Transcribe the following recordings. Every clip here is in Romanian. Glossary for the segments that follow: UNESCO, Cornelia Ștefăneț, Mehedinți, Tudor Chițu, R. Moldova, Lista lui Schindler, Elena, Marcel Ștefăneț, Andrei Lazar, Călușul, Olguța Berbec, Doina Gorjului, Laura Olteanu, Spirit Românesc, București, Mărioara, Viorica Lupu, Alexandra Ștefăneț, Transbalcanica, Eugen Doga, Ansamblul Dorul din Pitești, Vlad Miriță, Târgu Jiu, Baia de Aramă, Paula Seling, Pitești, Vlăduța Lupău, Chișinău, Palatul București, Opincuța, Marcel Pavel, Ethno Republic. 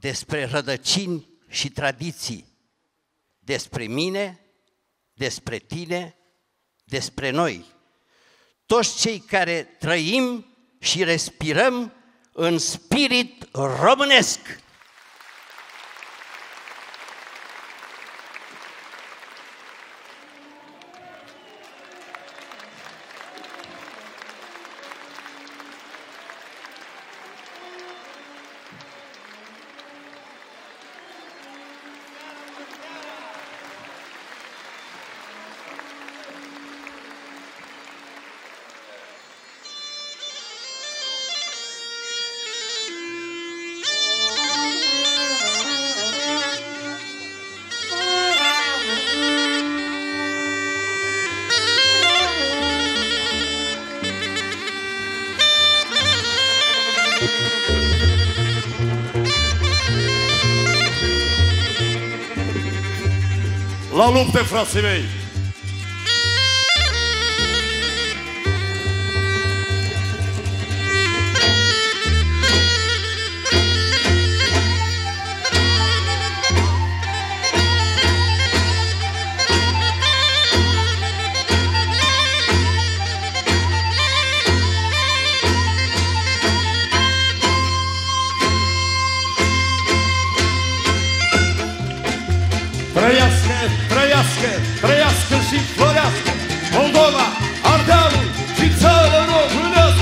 despre rădăcini și tradiții, despre mine, despre tine, despre noi. Toți cei care trăim și respirăm în spirit românesc. La luptă, frații mei! Trăiască! Trăiască! Trăiască! și florească Moldova, Ardealul și țară românească.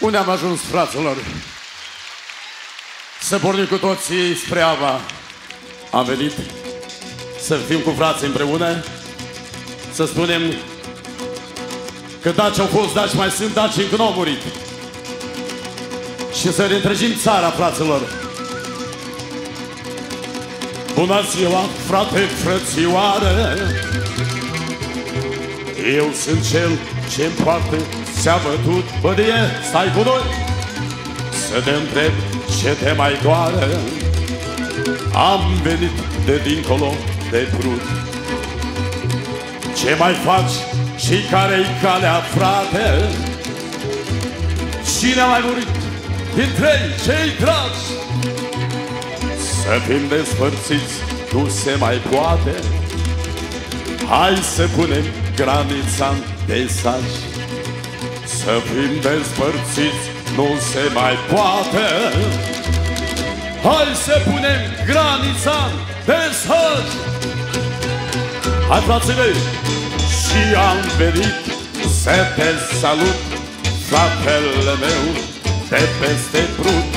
Unde am ajuns, fraților? Să pornim cu toții spre Ava. Am venit să fim cu frații împreună, să spunem că daci au fost, daci mai sunt, daci încă n-au murit. Și să reîntregim țara, fraților. Bună ziua, frate, frățioară! Eu sunt cel ce-mi poartă s-a bătut bădie, stai cu noi să te întreb ce te mai doare. Am venit de dincolo de Prut. Ce mai faci și care-i calea, frate? Cine a mai murit dintre ei cei dragi? Să fim despărțiți, nu se mai poate. Hai să punem granița în peisaj. Să fim despărțiți, nu se mai poate. Hai să punem granița de săci. Hai, frații mei! Și am venit să te salut, fratele meu de peste Prut.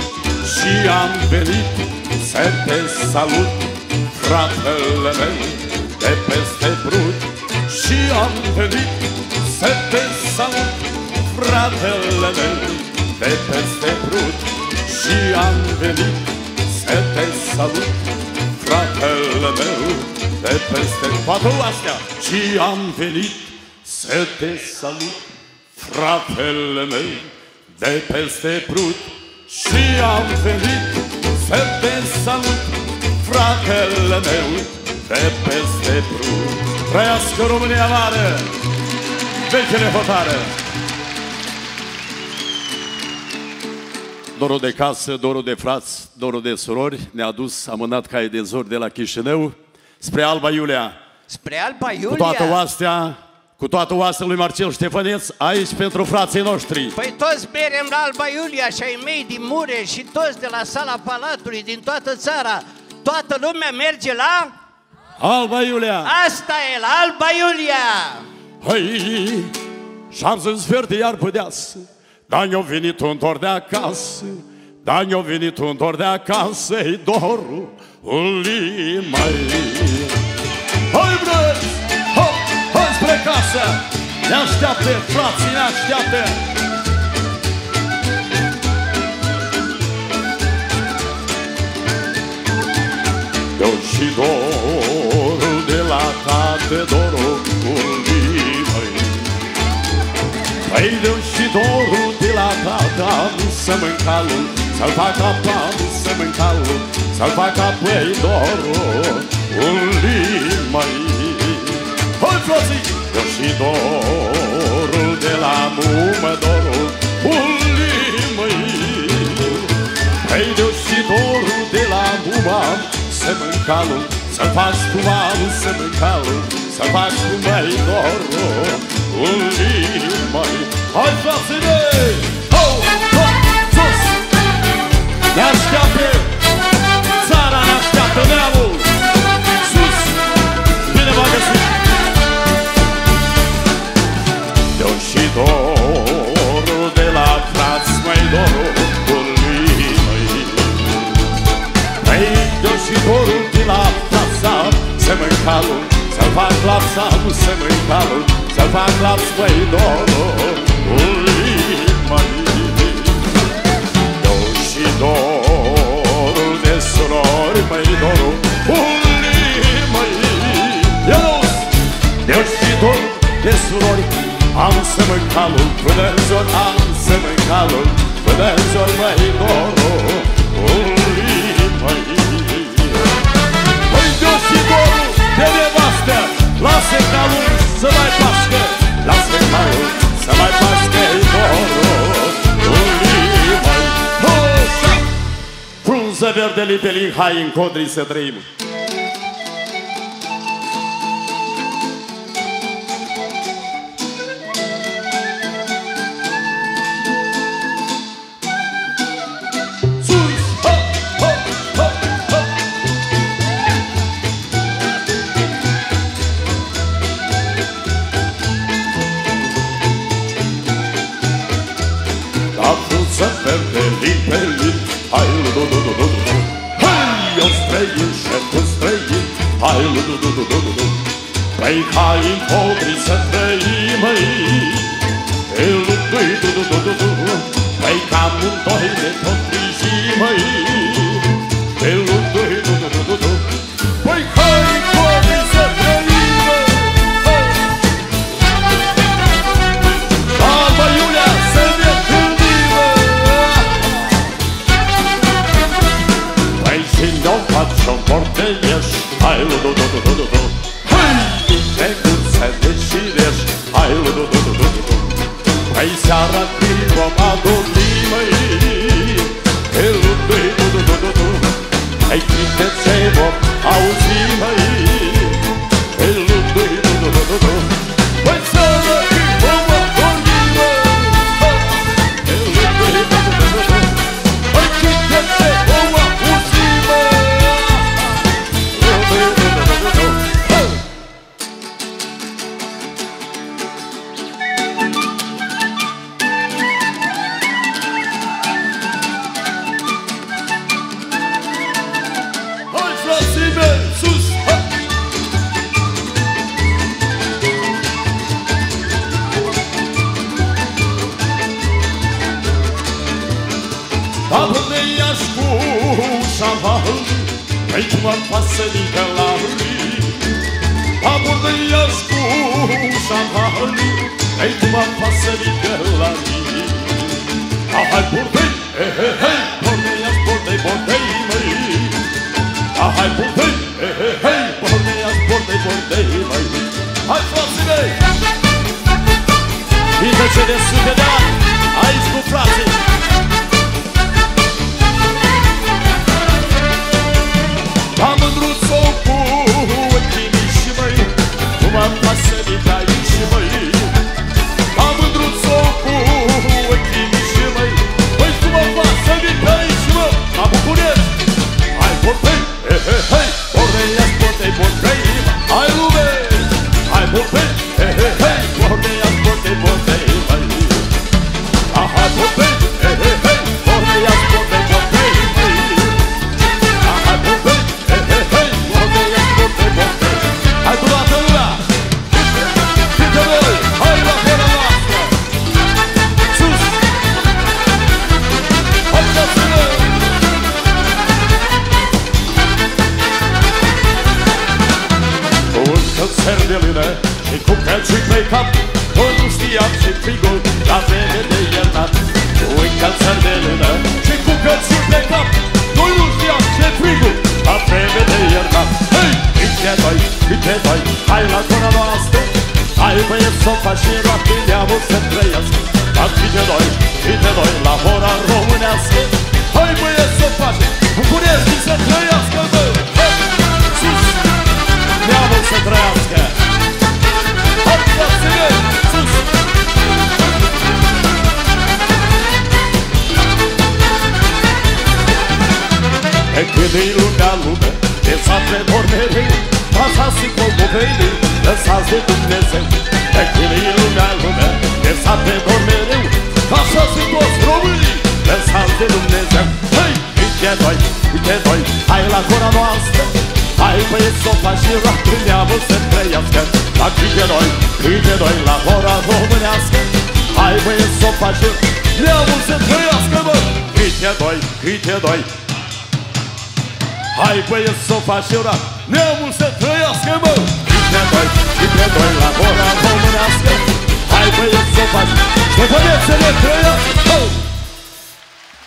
Și am venit să te salut, fratele meu de peste Prut. Și am venit să te salut, fratele meu de peste Prut. Și am venit să te salut, fratele meu de peste patru astea. Și am venit să te salut, fratele meu de peste Prut. Și am venit să te salut, fratele meu de peste Prut. Trăiască România mare, vechele hotare! Dorul de casă, dorul de frați, dorul de surori ne-a dus amânat cai de zori de la Chișinău spre Alba Iulia. Spre Alba Iulia? Cu toată oastea lui Marcel Ștefăneț, aici pentru frații noștri. Păi toți merem la Alba Iulia și ai mei din Mureș și toți de la sala Palatului, din toată țara. Toată lumea merge la... Alba Iulia! Asta e, la Alba Iulia! Hăi, și-am zis verde iar pădeasă, dar mi-a venit un dor de acasă, dar mi-a venit un dor de acasă, e dorul limei. Hai, brăți! Hop, hai spre casă! Ne așteaptă, frații, ne așteaptă! Eu și dorul de la tată, dorul limei. Păi eu și dorul de la tată, am să mâncalul, să-l fac apă, am să mâncalul, să-l fac apă, ei dorul limei. Hai, frații! Eu și dorul de la mumă, dorul limei. Păi eu și dorul de la mumă, să mâncalul, să-l faci cu malul, să mâncalul, să faci cu măi dorul limei. Hai, frații mei! Hop, hop, sus! Ne așteaptă! Țara ne așteaptă, neamul! Sus! Bine v-a găsit! Eu și dorul de la frați, măi dorul limei. Păi, eu și dorul de la frați, să mâncalul, să-l fac lapsa, să mâncalul, să-l fac laps, măi dorul limei. Eu și dorul de surori, măi dorul limei. Eu și dorul de surori, am să mâncalul până în zor, am să mâncalul până în zor, măi dorul limei. Păi eu și dorul Roșiță verde lipelin, hai în codrii să trăim.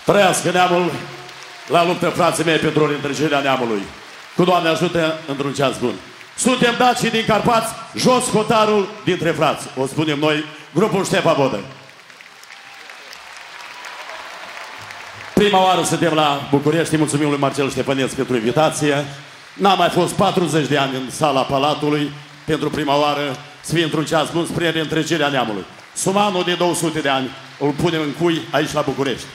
Trăiască neamul la luptă, frații mei, pentru reîntregirea neamului. Cu Doamne ajută într-un ceas bun. Suntem dacii din Carpați, jos hotarul dintre frați. O spunem noi, grupul Ștefa Bodă. prima oară suntem la București. Mulțumim lui Marcel Ștefăneț pentru invitație. N-a mai fost 40 de ani în sala Palatului. Pentru prima oară să fie într-un ceas bun spre reîntrecirea neamului. Sumanul de 200 de ani îl punem în cui aici la București.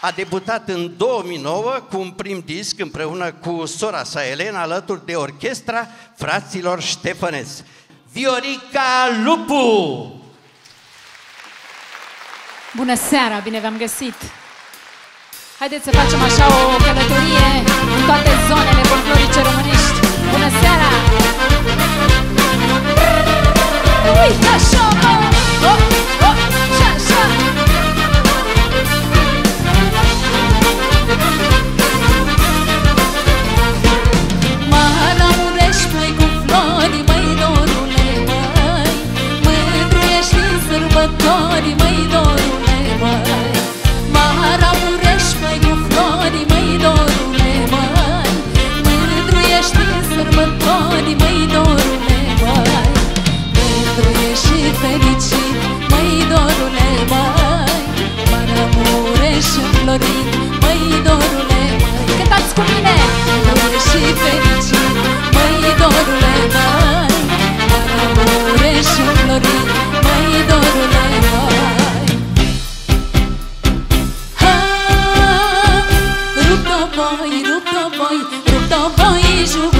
A debutat în 2009 cu un prim disc împreună cu sora sa Elena alături de orchestra fraților Ștefăneț. Viorica Lupu! Bună seara, bine v-am găsit! Haideți să facem așa o călătorie în toate zonele folclorice românești. Bună seara! Uite așa, hop, hop, și așa! Mă lăurești, măi, cu flori, măi, dorule, măi, mândruiești din sărbători, măi, dorule, măi. Sărbători, măi, dorule, măi, mândru ești și fericit, măi, dorule, măi, mă rămurești și înflorit, măi, dorule, măi. Cântați cu mine! Mândru ești și fericit, măi, dorule, măi, mă rămurești și înflorit, măi, dorule, măi. Rup-o voi, rup-o voi, rup-o voi, jur.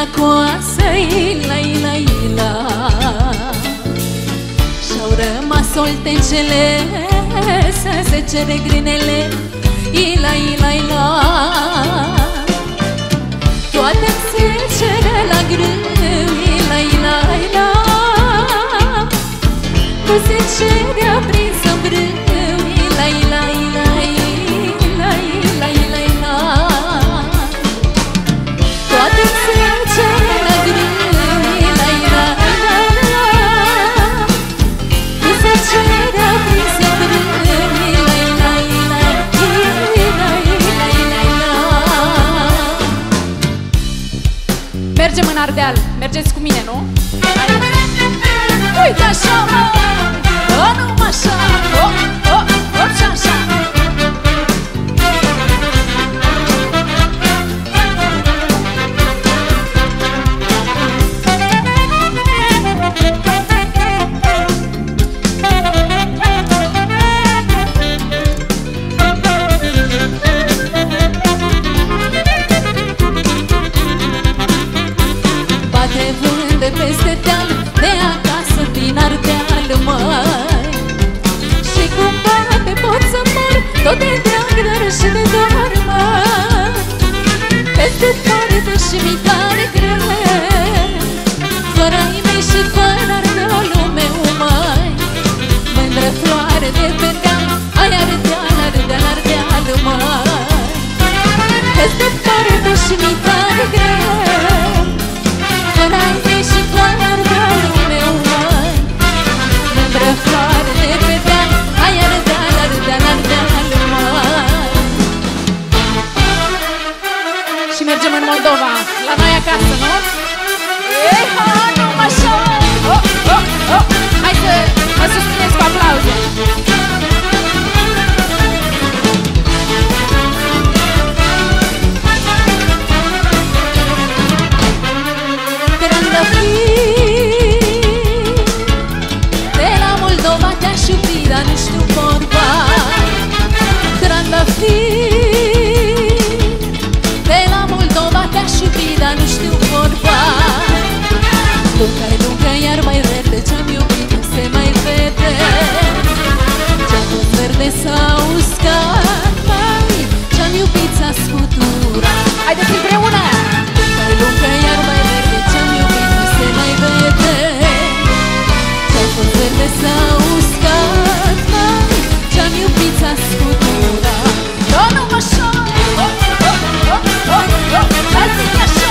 la coasă-i la. Și-au rămas soltecele să se cere grinele la. Toate-mi se cere la grâu la. Nu se cerea prinsă-n brâu la. Mergem în Ardeal, mergeți cu mine, nu? Uite așa, mă! O, nu, așa! O, o, o, și așa! Tot de dragă și de doar, mă. Peste toartă și mi pare greu, fără ai mei și fără ardolul meu, măi. Mândră floare de pe deal, ai Ardeal, Ardeal, Ardeal, măi. Peste toartă și mi pare greu, fără ai mei și fără ardolul meu, măi. Mândră floare de pe deal, ai Ardeal, Ardeal, Ardeal. Și mergem în Moldova, la noi acasă, nu? Ei, hai, nu, așa! Oh, oh, oh. Hai să mă susțineți cu aplauze! Trandafiri, de la Moldova te-aș iubi, dar nu știu vorba. Trandafiri, dar nu știu vorba. Lunga-i lungă, iar mai verde, ce-am iubit nu se mai vede. Ce-a fost verde s-a uscat, mai ce-am iubit s-a scuturat. Haideți împreună! Lunga-i lungă, iar mai verde, ce-am iubit nu se mai vede. Ce-a fost verde s-a uscat, mai ce-am iubit s-a scuturat. O, nu mă șor! O, o, o, o, o, dați-i așa!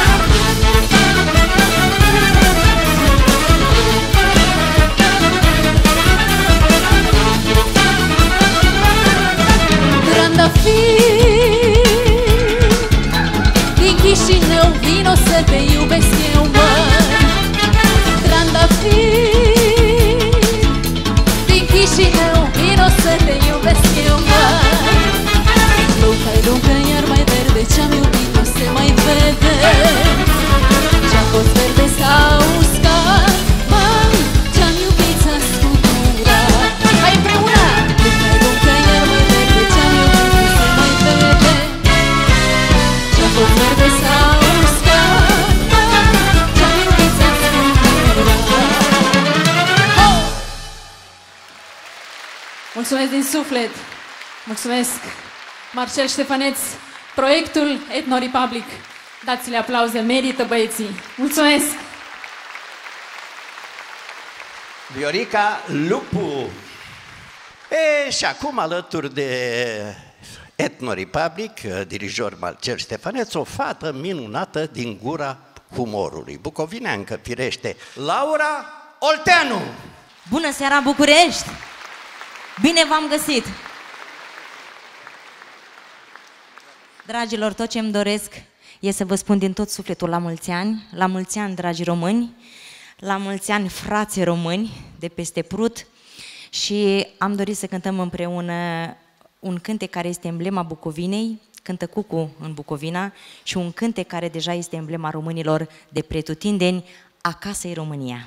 Trandafir, din Chișinău vino să te iubesc eu, măi. Trandafir, din Chișinău vino să te iubesc eu, măi. Lunga-i lungă, iar mai verde, ce-am iubit nu se mai vede. Ce-a fost verde s-a uscat, mai ce-am iubit s-a scuturat. Hai împreună! Lunga-i lungă, iar mai verde, ce-am iubit nu se mai vede. Ce-a fost verde s-a uscat, mai ce-am iubit s-a scuturat. Mulțumesc din suflet! Mulțumesc! Marcel Ștefăneț, proiectul Ethno Republic. Dați-le aplauze, merită băieții. Mulțumesc! Viorica Lupu. E, și acum alături de Ethno Republic, dirijor Marcel Ștefăneț, o fată minunată din gura humorului. Bucovineancă, firește, Laura Olteanu. Bună seara, București! Bine v-am găsit! Dragilor, tot ce îmi doresc e să vă spun din tot sufletul la mulți ani, la mulți ani, dragi români, la mulți ani, frații români de peste Prut, și am dorit să cântăm împreună un cântec care este emblema Bucovinei, cântă cucu în Bucovina, și un cântec care deja este emblema românilor de pretutindeni, acasă-i România.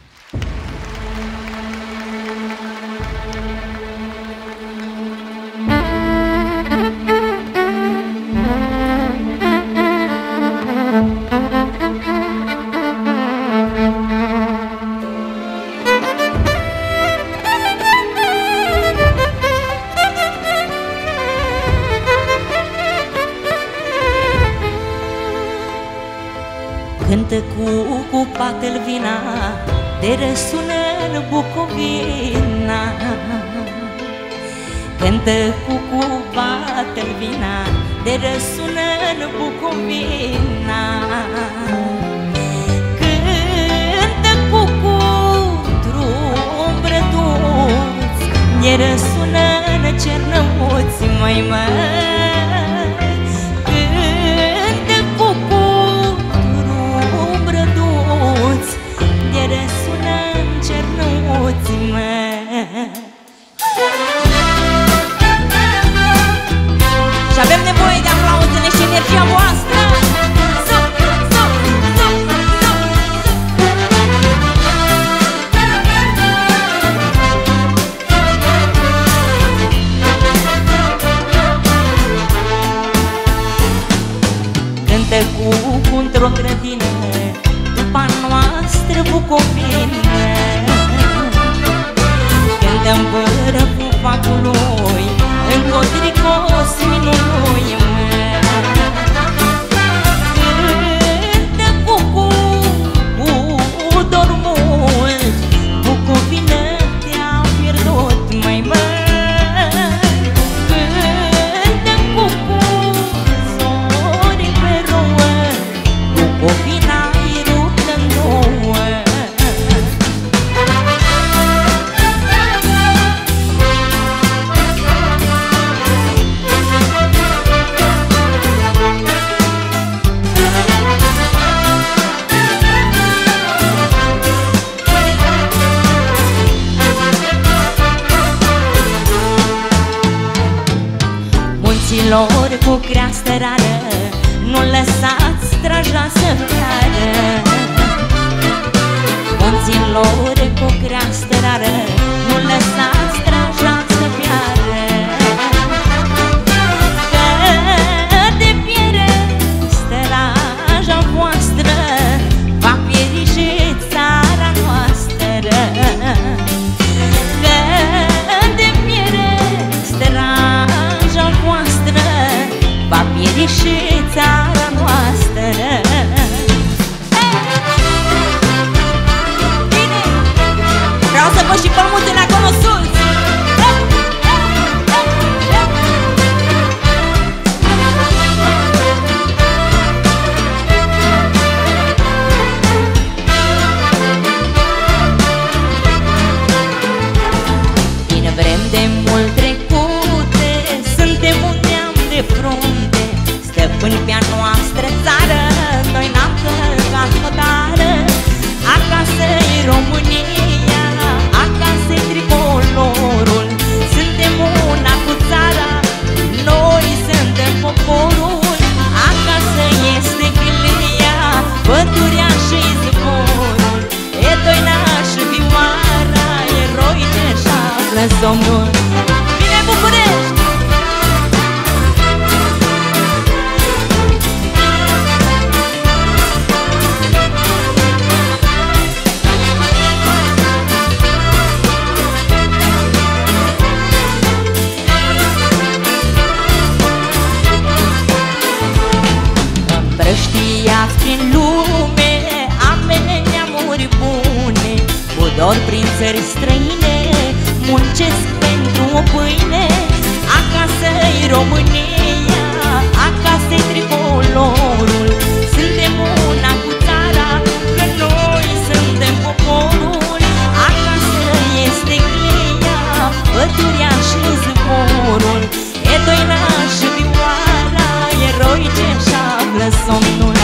Odată cu cupatul vina, te răsună în Bucovina. Cântă cu cupatul vina, te răsună în Bucovina. Cântă cu drum brăduț, ne răsună în Cernăuți, măi, măi. Și avem nevoie de aplauzele și energia voastră. Cântă cu într-o grădină după noastră Bucovine. Cântăm fără pupacului, încotricos minului meu. Cântă cu dor mult, Bucovină te-a pierdut, măi, măi. Cântă cu zori pe rouă, Bucovina-i ruptă-n două. Lor cu creastă rară, nu lăsați straja să piară. Munților cu creastă rară, nu lăsați straja să piară. Că de piere straja voastră, va pieri și țara noastră. Că de piere straja voastră, va pieri și țara noastră. Bine! Vreau să văd și pământele acolo sus. Din vrem de mult trecute, suntem unde-am de frunte. Până pe-a noastră țară, noi n-am călcat hotară. Acasă-i România, acasă-i tricolorul. Suntem una cu țara, noi suntem poporul. Acasă este gâlia, pădurea și zborul. E Doina și Vioara, eroi deja plăs Domnul. Bine, București! Știați prin lume amene neamuri bune, cu dor prin țări străine, muncesc pentru o pâine. Acasă-i România, acasă-i tricolorul. Suntem una cu țara, că noi suntem poporul. Acasă este cheia, pădurea și zborul. E Doina și Vioara, eroi ce și-a plăs Domnul.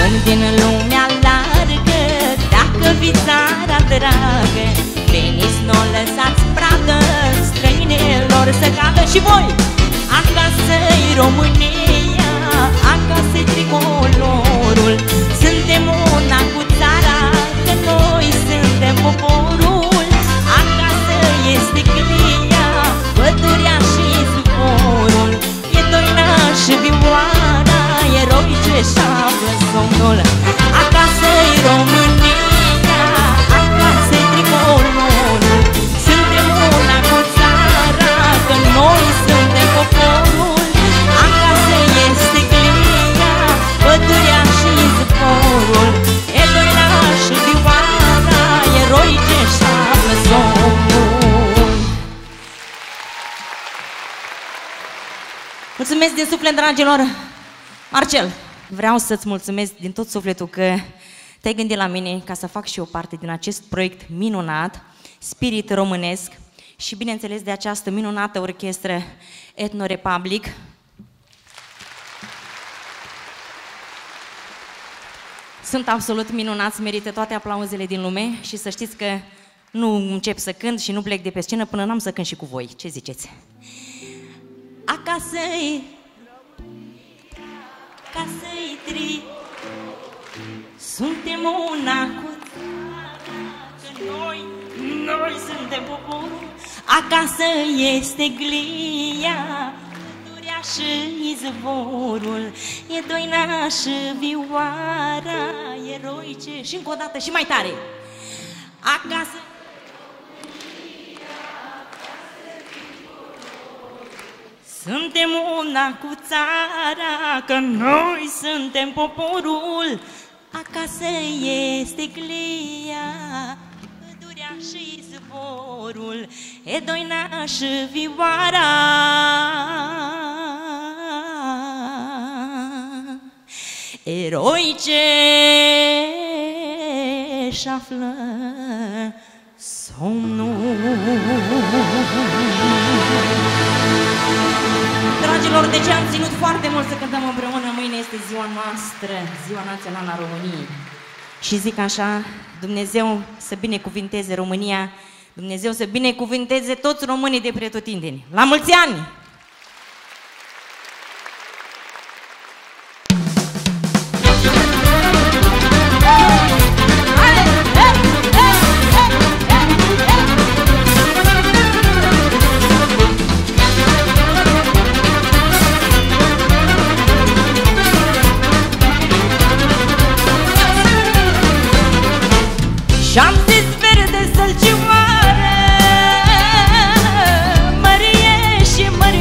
Români din lumea largă, dacă vi țara dragă, veniți, n-o lăsați pradă străinelor să cadă. Și voi! Acasă-i România, acasă-i tricolorul. Suntem una cu țara, că noi suntem poporul. Acasă este glia, pădurea și zborul. află somnul. Acasă-i România, acasă-i tricolul. Suntem una cu țara, că noi suntem poporul. Acasă este glia, pădurea și zborul. E Doina și Vioara, eroi ce-și află somnul. Mulțumesc din suflet, dragilor! Marcel, vreau să-ți mulțumesc din tot sufletul că te-ai gândit la mine ca să fac și eu parte din acest proiect minunat, Spirit Românesc, și bineînțeles de această minunată orchestră Ethno Republic. Sunt absolut minunați, merită toate aplauzele din lume și să știți că nu încep să cânt și nu plec de pe scenă până n-am să cânt și cu voi. Ce ziceți? Acasă-i! Acasă-i tri, suntem una cu țara, noi suntem poporul. Acasă este glia, pădurea și izvorul. E Doina și Vioara, eroi ce... Și încă o dată, și mai tare! Acasă... Suntem una cu țara, că noi suntem poporul. Acasă este glia, pădurea și zborul. E Doina și Vioara, eroi ce-și află somnul. Dragilor, deci am ținut foarte mult să cântăm împreună. Mâine este ziua noastră, Ziua Națională a României. Și zic așa, Dumnezeu să binecuvinteze România, Dumnezeu să binecuvinteze toți românii de pretutindeni. La mulți ani! Mărie și mărie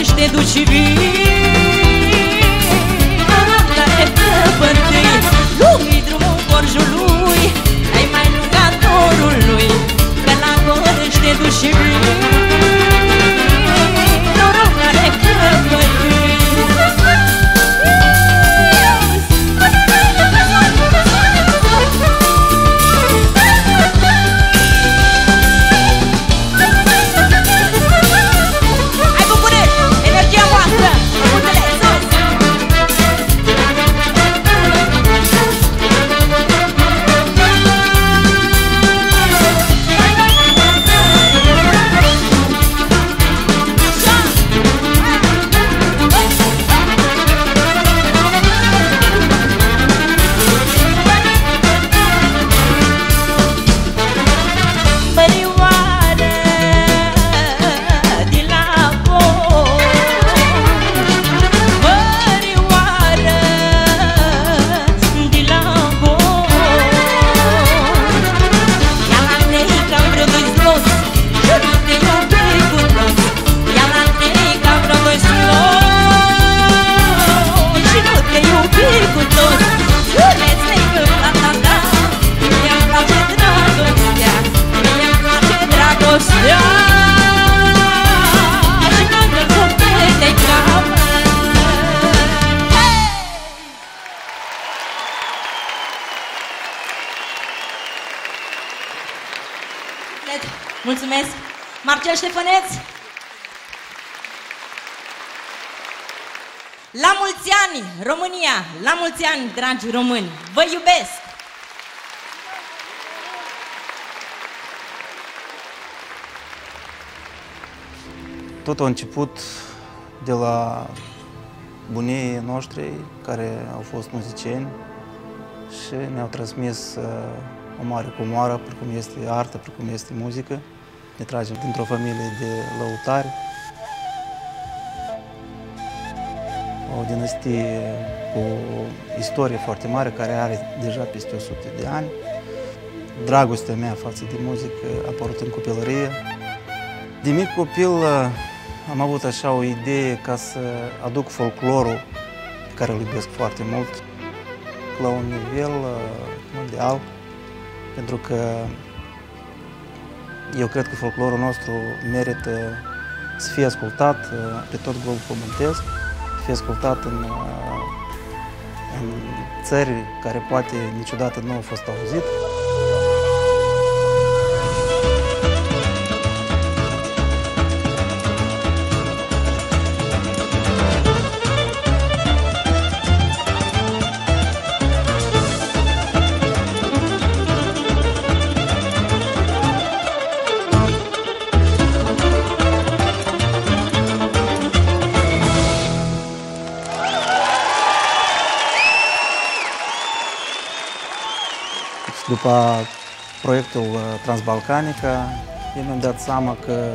București te duci și vii, care păpătâi lungi drumul Gorjului, ai mai lungat dorul lui, că la București te duci și vii. Mulțumesc, Marcel Ștefăneț! La mulți ani, România! La mulți ani, dragi români! Vă iubesc! Tot a început de la bunii noștri care au fost muzicieni și ne-au transmis o mare comoară, precum este artă, precum este muzică. Ne tragem dintr-o familie de lăutari, o dinastie cu o istorie foarte mare, care are deja peste 100 de ani. Dragostea mea față de muzică a apărut în copilărie. De mic copil am avut așa o idee ca să aduc folclorul, pe care îl iubesc foarte mult, la un nivel mondial, pentru că eu cred că folclorul nostru merită să fie ascultat pe tot globul pământesc, să fie ascultat în țări care poate niciodată nu au fost auzit. După proiectul Transbalcanica, eu mi-am dat seama că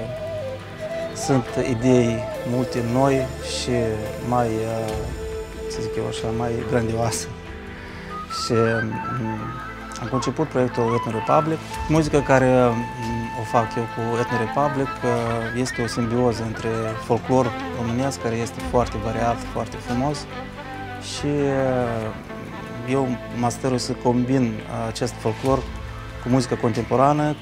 sunt idei multe noi și mai, să zic eu așa, mai grandioase. Și am conceput proiectul Ethno Republic. Muzica care o fac eu cu Ethno Republic este o simbioză între folclor românesc, care este foarte variat, foarte frumos, și eu mă străduiesc să combin acest folclor cu muzică contemporană.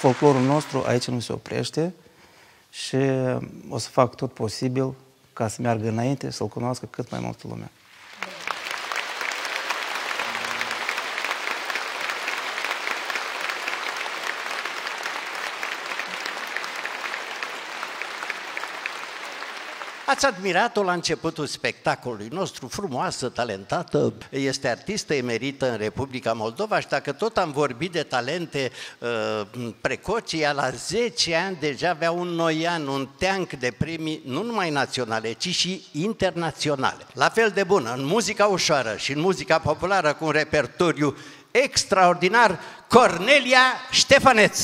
Folclorul nostru aici nu se oprește și o să fac tot posibil ca să meargă înainte, să-l cunoască cât mai multă lume. Ați admirat-o la începutul spectacolului nostru, frumoasă, talentată, este artistă emerită în Republica Moldova și dacă tot am vorbit de talente precoce, ea la 10 ani deja avea un noian, un teanc de premii, nu numai naționale, ci și internaționale. La fel de bună, în muzica ușoară și în muzica populară, cu un repertoriu extraordinar, Cornelia Ștefăneț.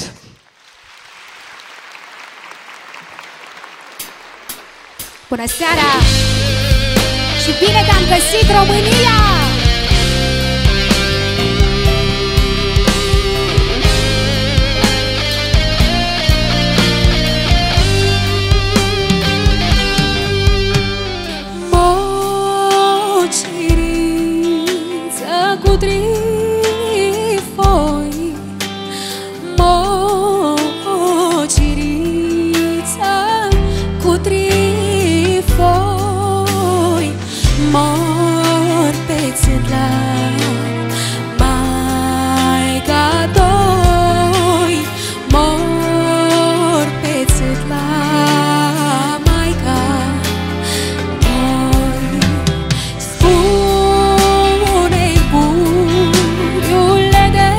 Bună seara și bine te-am găsit, România! Mociriță cu trifoi, mociriță cu trifoi, mor pe țânlan, Maica doi, mor pe țânlan, Maica doi. Spune-i buiule de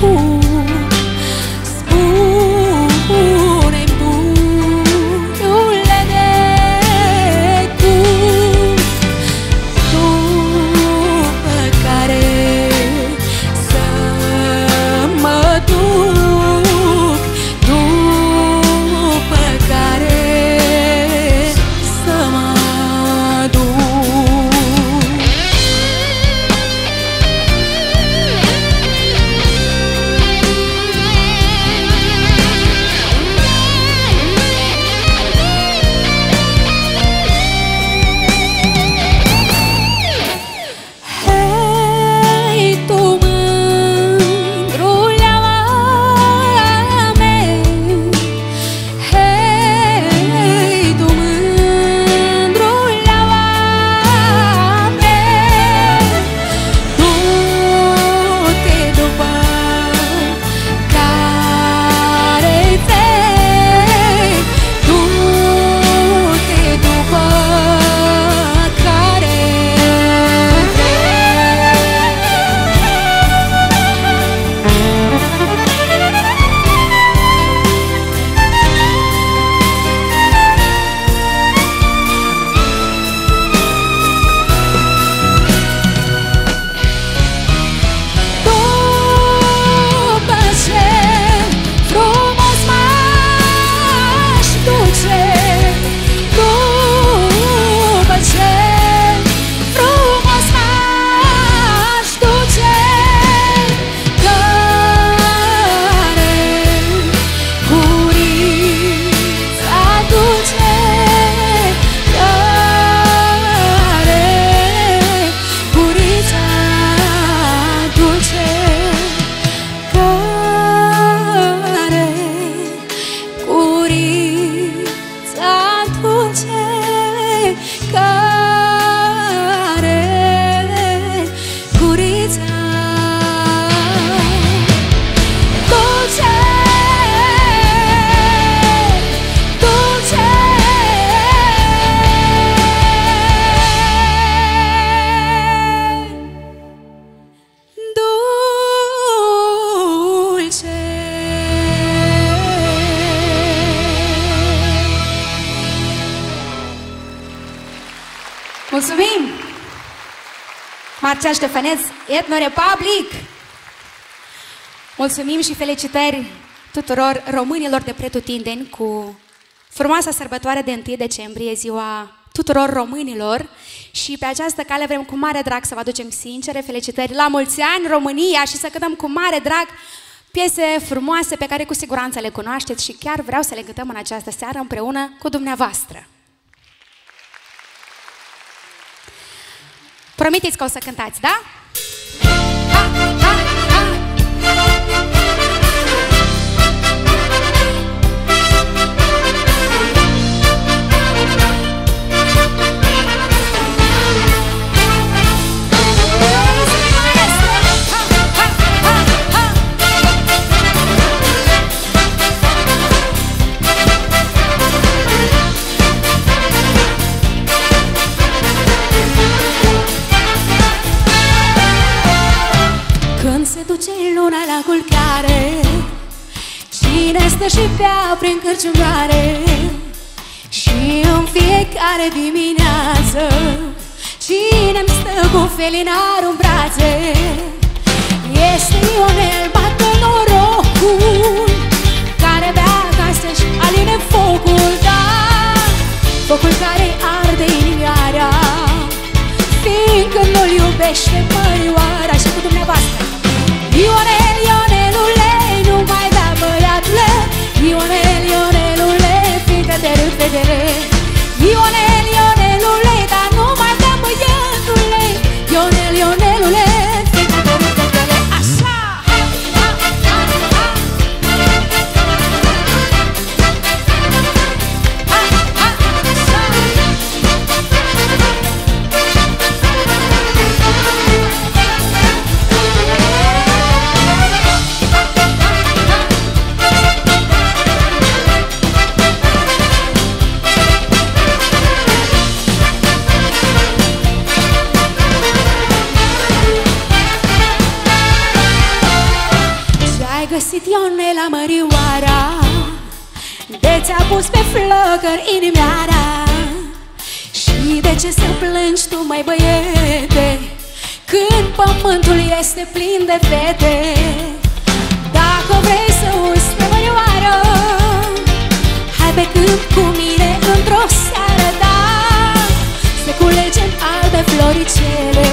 cu, spune-i buiule Marcel Ștefăneț, Ethno Republic! Mulțumim și felicitări tuturor românilor de pretutindeni cu frumoasa sărbătoare de 1 decembrie, ziua tuturor românilor, și pe această cale vrem cu mare drag să vă aducem sincere felicitări la mulți ani, România, și să cântăm cu mare drag piese frumoase pe care cu siguranță le cunoașteți și chiar vreau să le cântăm în această seară împreună cu dumneavoastră. Promiteți că o să cântați, da? festă și bea prin cărciumare. Și în fiecare dimineață cine-mi stă cu felinarul în brațe? Este Ionel, bată norocul, care bea ca să-și aline focul, da, focul care arde inimioara, fiindcă nu-l iubește Mărioara. Și cu dumneavoastră Ionel, Ionelule, nu mai bea, băiatule, Ionel, Ionelule, fiindcă te râd fetele, Ionel, Ionelule, dar nu mai bea, băiatule, Ionel, Ionelule. La Mărioara, de ți-a pus pe flăcări inimioara? Și de ce să plângi tu, mai băiete, când pământul este plin de fete? Dacă vrei să uzi pe Mărioară, hai pe câmp cu mine într-o seară, da, să culegem albe floricele,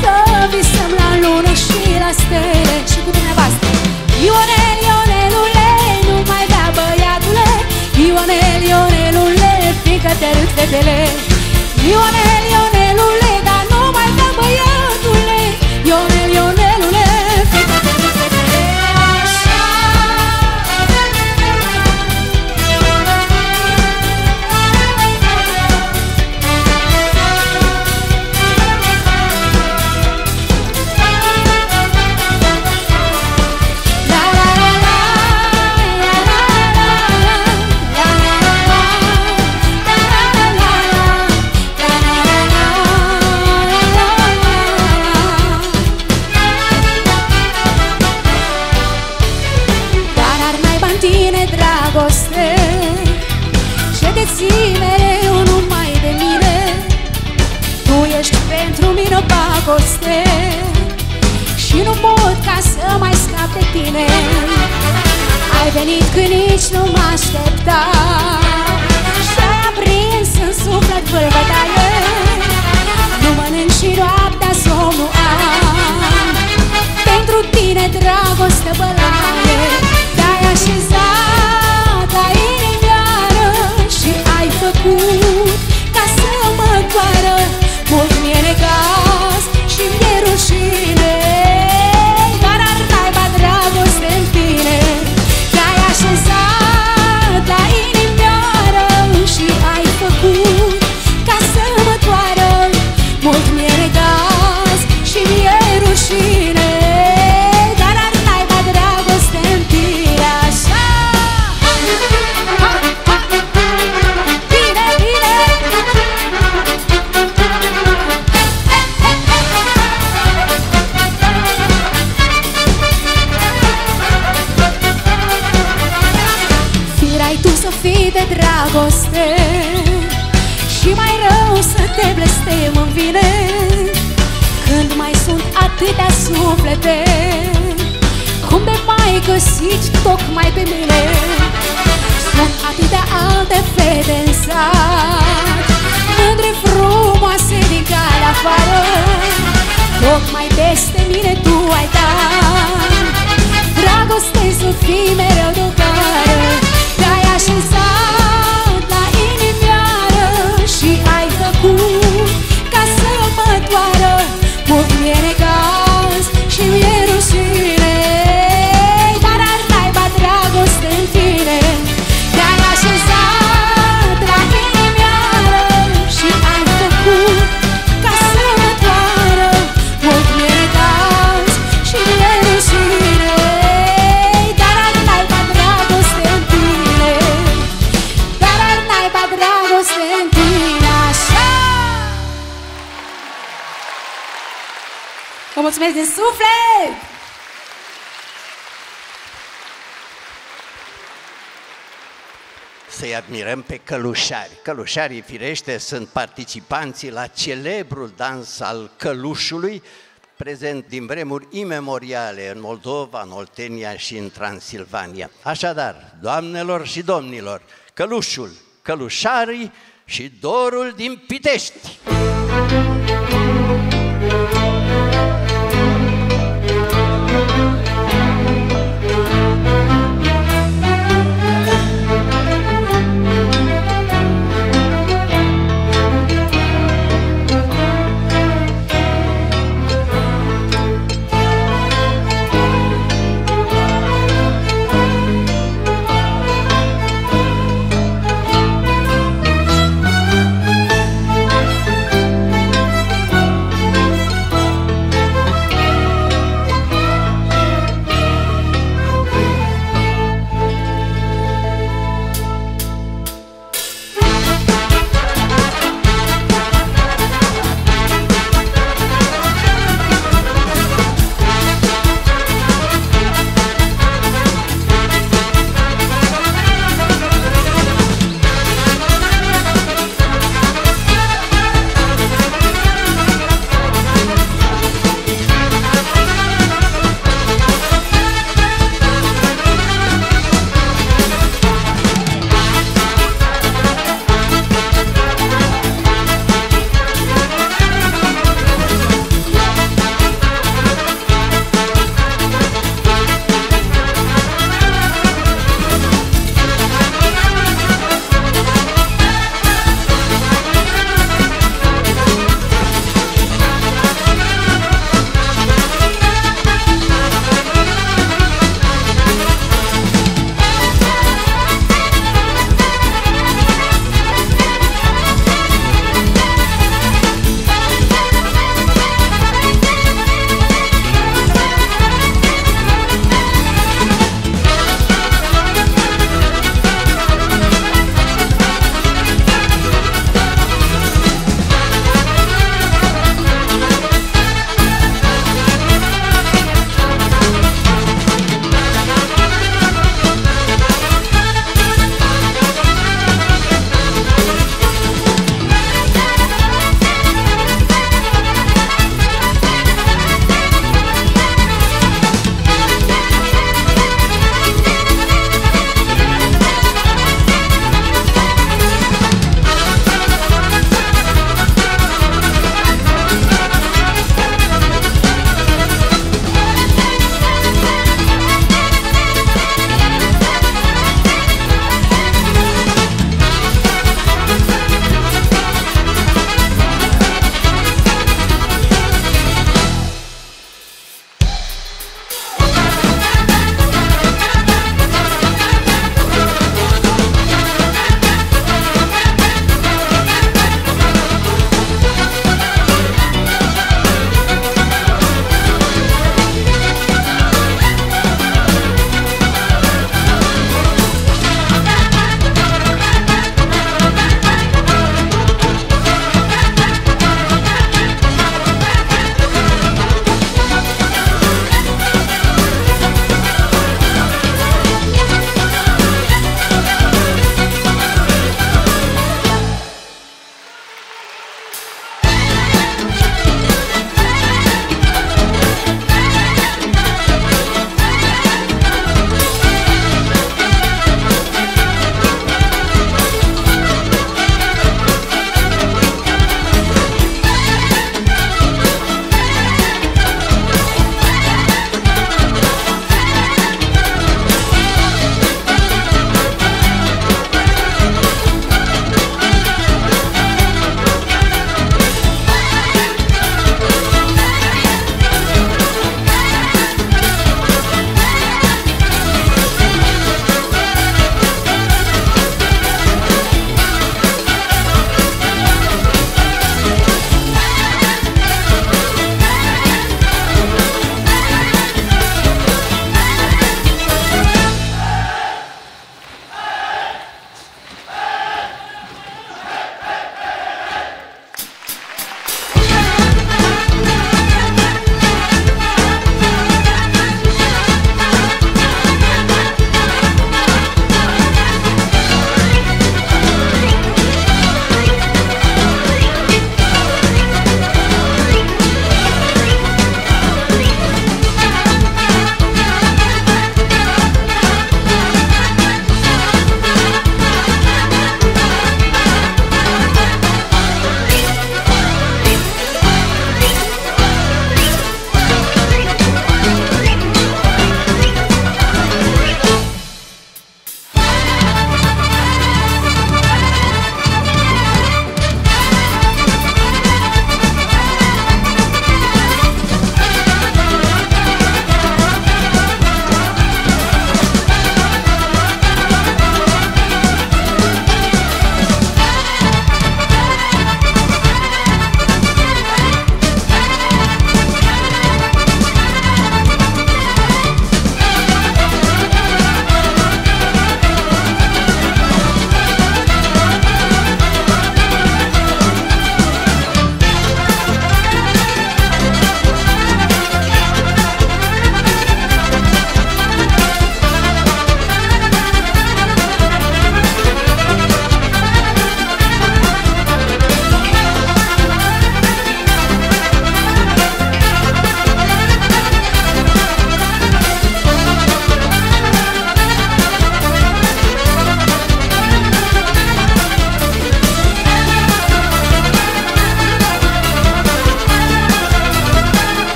să visăm la lună și la stele. Și cu dumneavoastră Ionel, Ionelule, nu mai bea, băiatule, Ionel, Ionelule, fiindcă te râd fetele, Ionel, Ionelule, dar nu mai bea, băiatule, Ionel, Ionelule, fiindcă te râd fetele. Ții mereu numai de mine, tu ești pentru mine o pacoste, și nu pot ca să mai scap de tine. Ai venit când nici nu mă aștepta, și-ai aprins în suflet vâlva tale, nu mănânc și noaptea somnul am, pentru tine dragoste bălaie. Te-ai așezat, ai făcut ca să mă doară, mult mi-e necaz și mi-e rușine, dar ar naiba dragoste în tine. Te-ai așezat la inimioară și ai făcut ca să mă doară, mult mi-e necaz și mi-e rușine, dar ar naiba dragoste în tine. Așa. Dragoste, și mai rău să te blestem în vine, când mai sunt atâtea suflete, cum de mai găsiți tocmai pe mine? Sunt atâtea alte fete în sat, mândre frumoase din calea afară, tocmai peste mine tu ai dat dragoste să fii mereu de ocară. Te-ai așezat la inimioară și ai făcut ca să mă doară, mult mi-e necaz și mi-e rușine, dar ar naiba dragoste în tine. Te-ai așezat la inimioară și ai făcut ca să mă doară, mult mi-e necaz și mi-e rușine, dar ar naiba dragoste în tine. Vă mulțumesc din suflet! să-i admirăm pe călușari. Călușarii, firește, sunt participanții la celebrul dans al Călușului, prezent din vremuri imemoriale în Moldova, în Oltenia și în Transilvania. Așadar, doamnelor și domnilor, Călușul, călușarii și dorul din Pitești!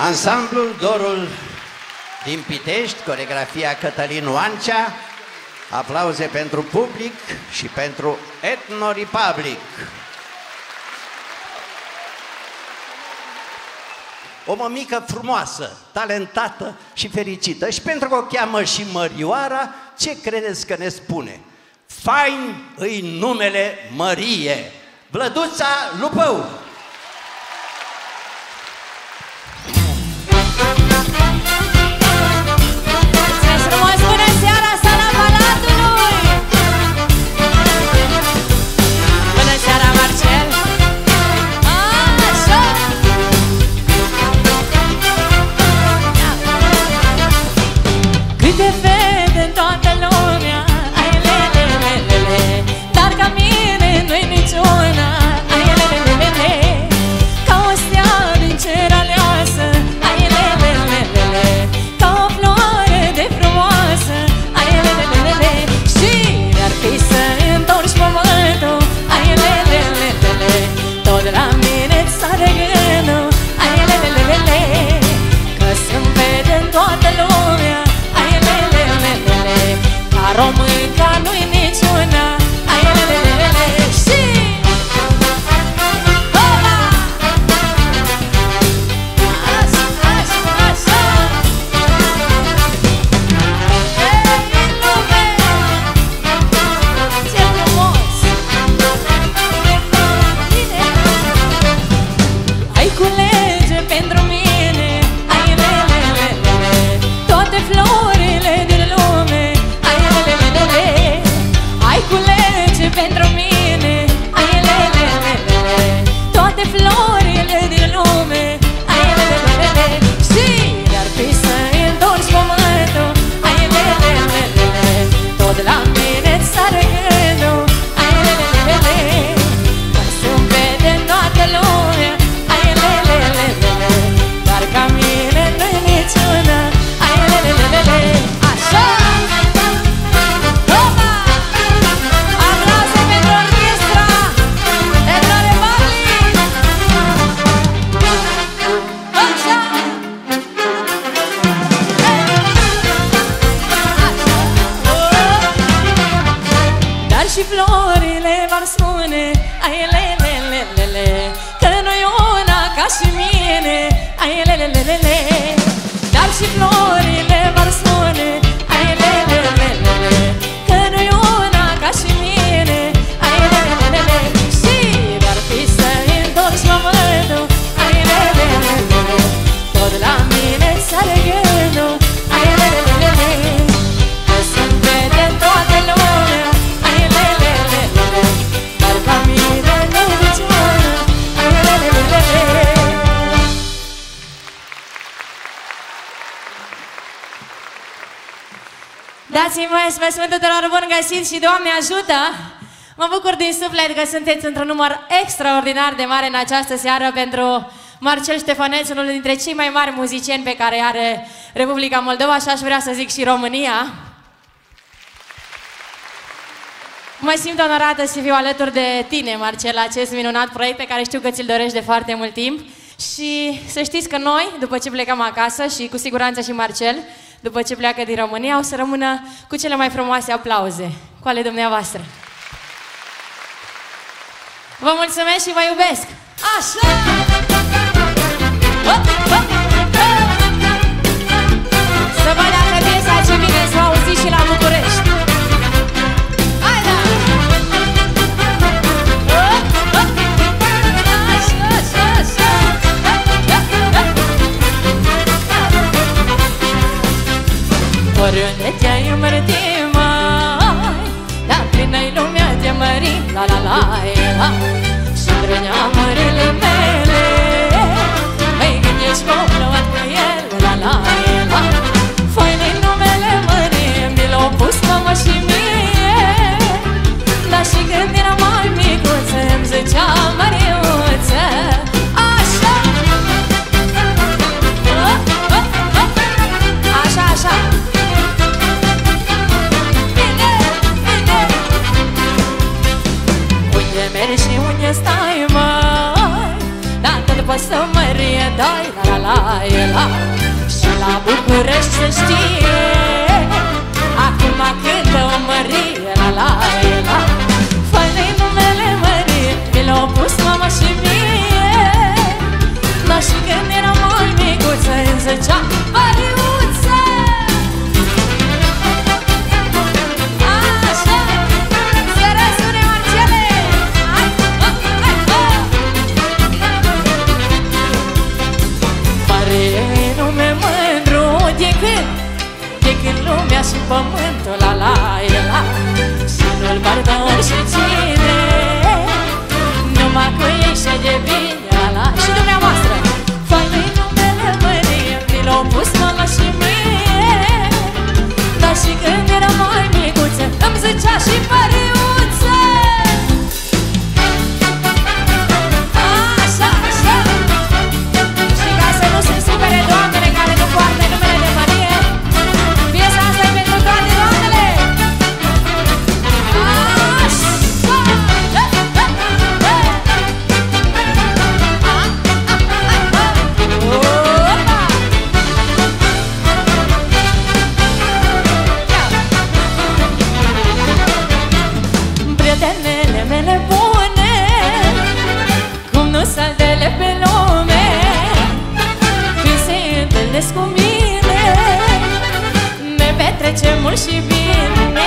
Ansamblul Dorul din Pitești, coreografia Cătălin Oancea, aplauze pentru public și pentru Ethno Republic. O mămică frumoasă, talentată și fericită. Și pentru că o cheamă și Mărioara, ce credeți că ne spune? Fain îi numele Mărie, Vlăduța Lupău. Și Doamne ajută! Mă bucur din suflet că sunteți într-un număr extraordinar de mare în această seară pentru Marcel Ștefăneț, unul dintre cei mai mari muzicieni pe care are Republica Moldova și aș vrea să zic și România. Mă simt onorată să fiu alături de tine, Marcel, acest minunat proiect pe care știu că ți-l dorești de foarte mult timp. Și să știți că noi, după ce plecăm acasă și cu siguranță și Marcel, după ce pleacă din România, o să rămână cu cele mai frumoase aplauze, cu ale dumneavoastră. Vă mulțumesc și vă iubesc! Așa! Hop, hop, hop! Să văd dacă piesa ce bine s-a auzit și la București! Hai da! Hop, hop! Așa, așa, așa! Oriunde te-ai îmărti, mai, dar plină-i lumea de mărim, la la la la. Și între neamurile mele, măi când ești cu-o plouat cu el, la la la. Făi-ne-i numele mărim, mi-l-o pui. el a. Și la București se știe, acum cântă o Mărie la la el a. Faină-i numele Mărie, mi l-au pus mama și mie. Dar și când eram mult micuță, îmi zicea Măriuță. Lumea și pământul la la e la. Și nu-l bardă oricine, numai cu ei și de bine ala. Și dumneavoastră faină-i numele Mărie, mi l-au pus mama și mie. Dar și când eram mai micuță, îmi zicea și Măriuță. Așa, așa. Și ca să nu se supere doamnele care nu poartă numele de Mărie, cu mine ne petrecem mult și bine.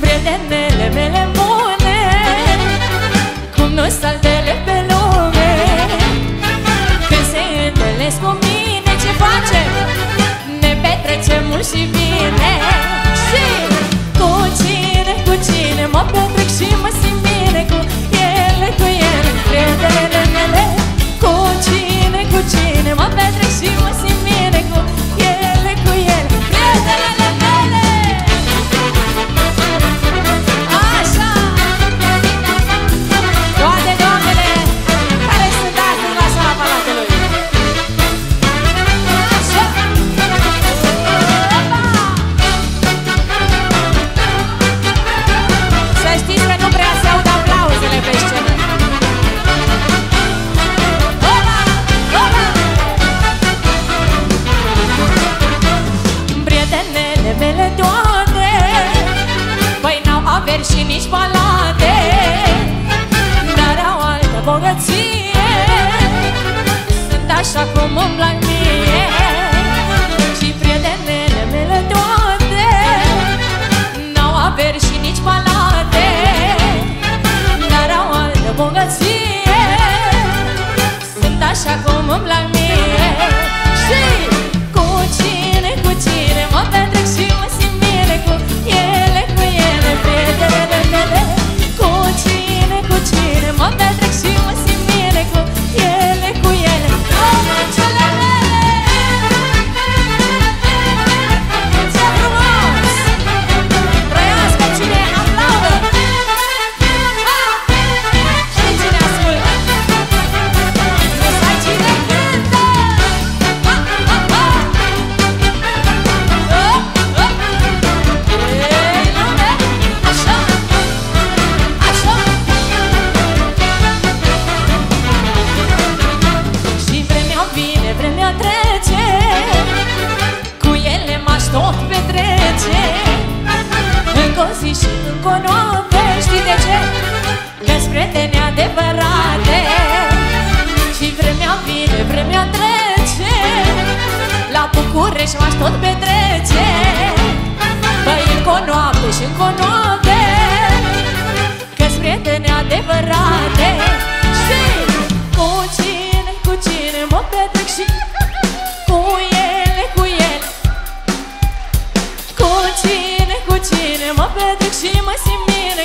Prietenele mele bune, cum noi saltele pe lume, când se întâlnesc cu mine, ce facem? Ne petrecem mult și bine. Și cu cine mă petrec și mă simt bine, cu ele, cu ele, prietenele mele. Cu cine mă petrec și mă simt bine, cu ele, cu ele, prietenele mele. Așa. Toate doamnele care sunt astăzi la sala Palatului. Așa. Să știți că nu prea se aud aplauzele pe scenă. Și nici palate, dar au altă bogăție. Sunt așa cum îmi plac mie. Și prietenele mele toate n-au averi și nici palate, dar au altă bogăție. Sunt așa cum îmi plac mie. Și cu cine mă petrec și mă simt bine, cu ele, cu ele, prietenele mele. Cu cine mă petrec și mă simt bine, cu ele, cu ele, prietenele mele. Ce frumos! Trăiască cine aplaudă și cine ascultă. Să-i cine cântă. Tot petrece încă o zi și încă o noapte. Știi de ce? Că-s prietene adevărate. Și vremea vine, vremea trece, la București m-aș tot petrece. Păi încă o noapte și încă o noapte, că-s prietene adevărate. Și cu cine mă petrec și cu ele, cu ele. Cu cine mă petrec și mă simt bine,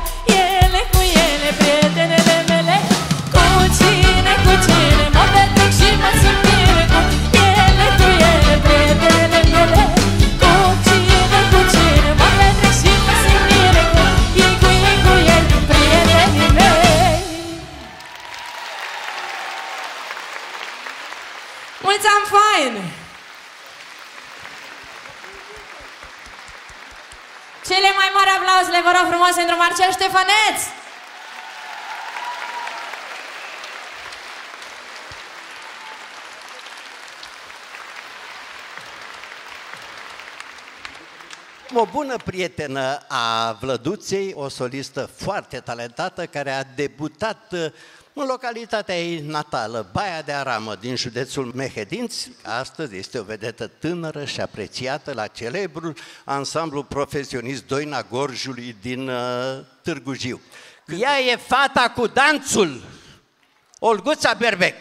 ele, prietenele mele. Cu cine mă petrec și mă simt bine, cu ele, prietenele mele. Cu cine mă petrec și mă simt bine, cu ele, prietenele mele. Mulți am fain! Cele mai mari aplauzele, vă rog frumos, pentru Marcel Ștefăneț! o bună prietenă a Vlăduței, o solistă foarte talentată, care a debutat în localitatea ei natală, Baia de Aramă, din județul Mehedinți. Astăzi este o vedetă tânără și apreciată la celebrul ansamblu profesionist Doina Gorjului din Târgu Jiu. Ea e fata cu danțul, Olguța Berbec.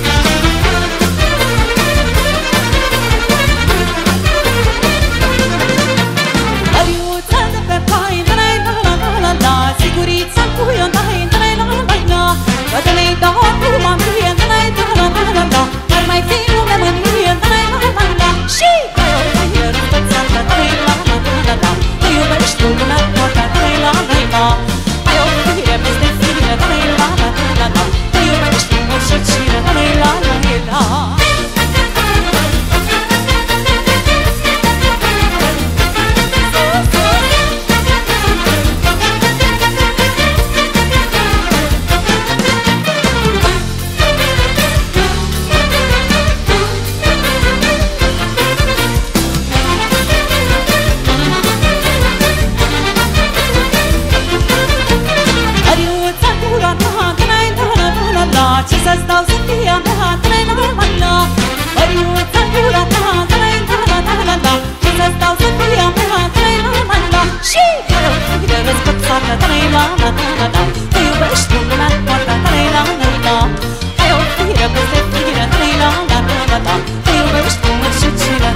Te iubești cum îți și cine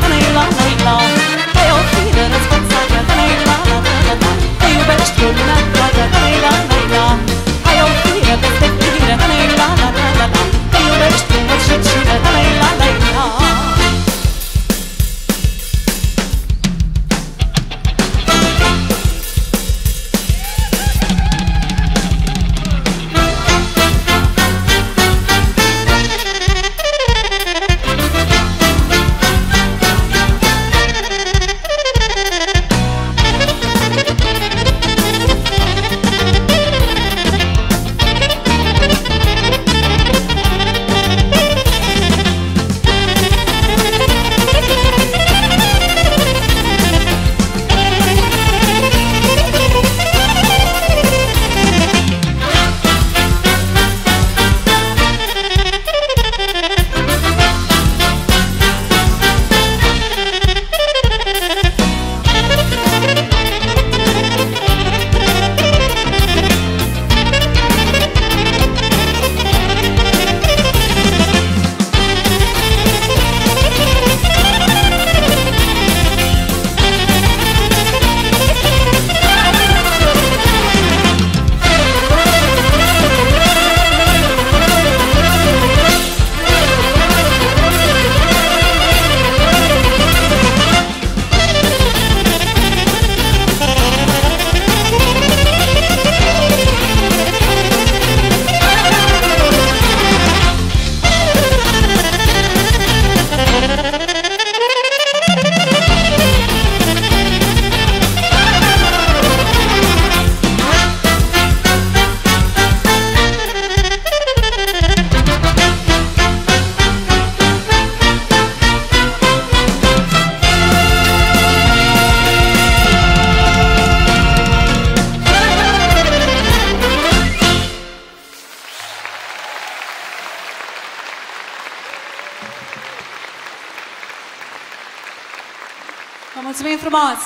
Mulțumim frumos!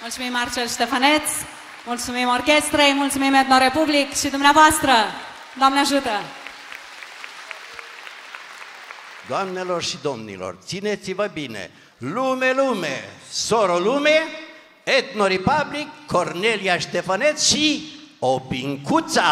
Mulțumim Marcel Ștefăneț, mulțumim orchestrei, mulțumim Ethno Republic și dumneavoastră! Doamne ajută! Doamnelor și domnilor, țineți-vă bine! Lume, lume, soro lume, Ethno Republic, Cornelia Ștefăneț și Opincuța!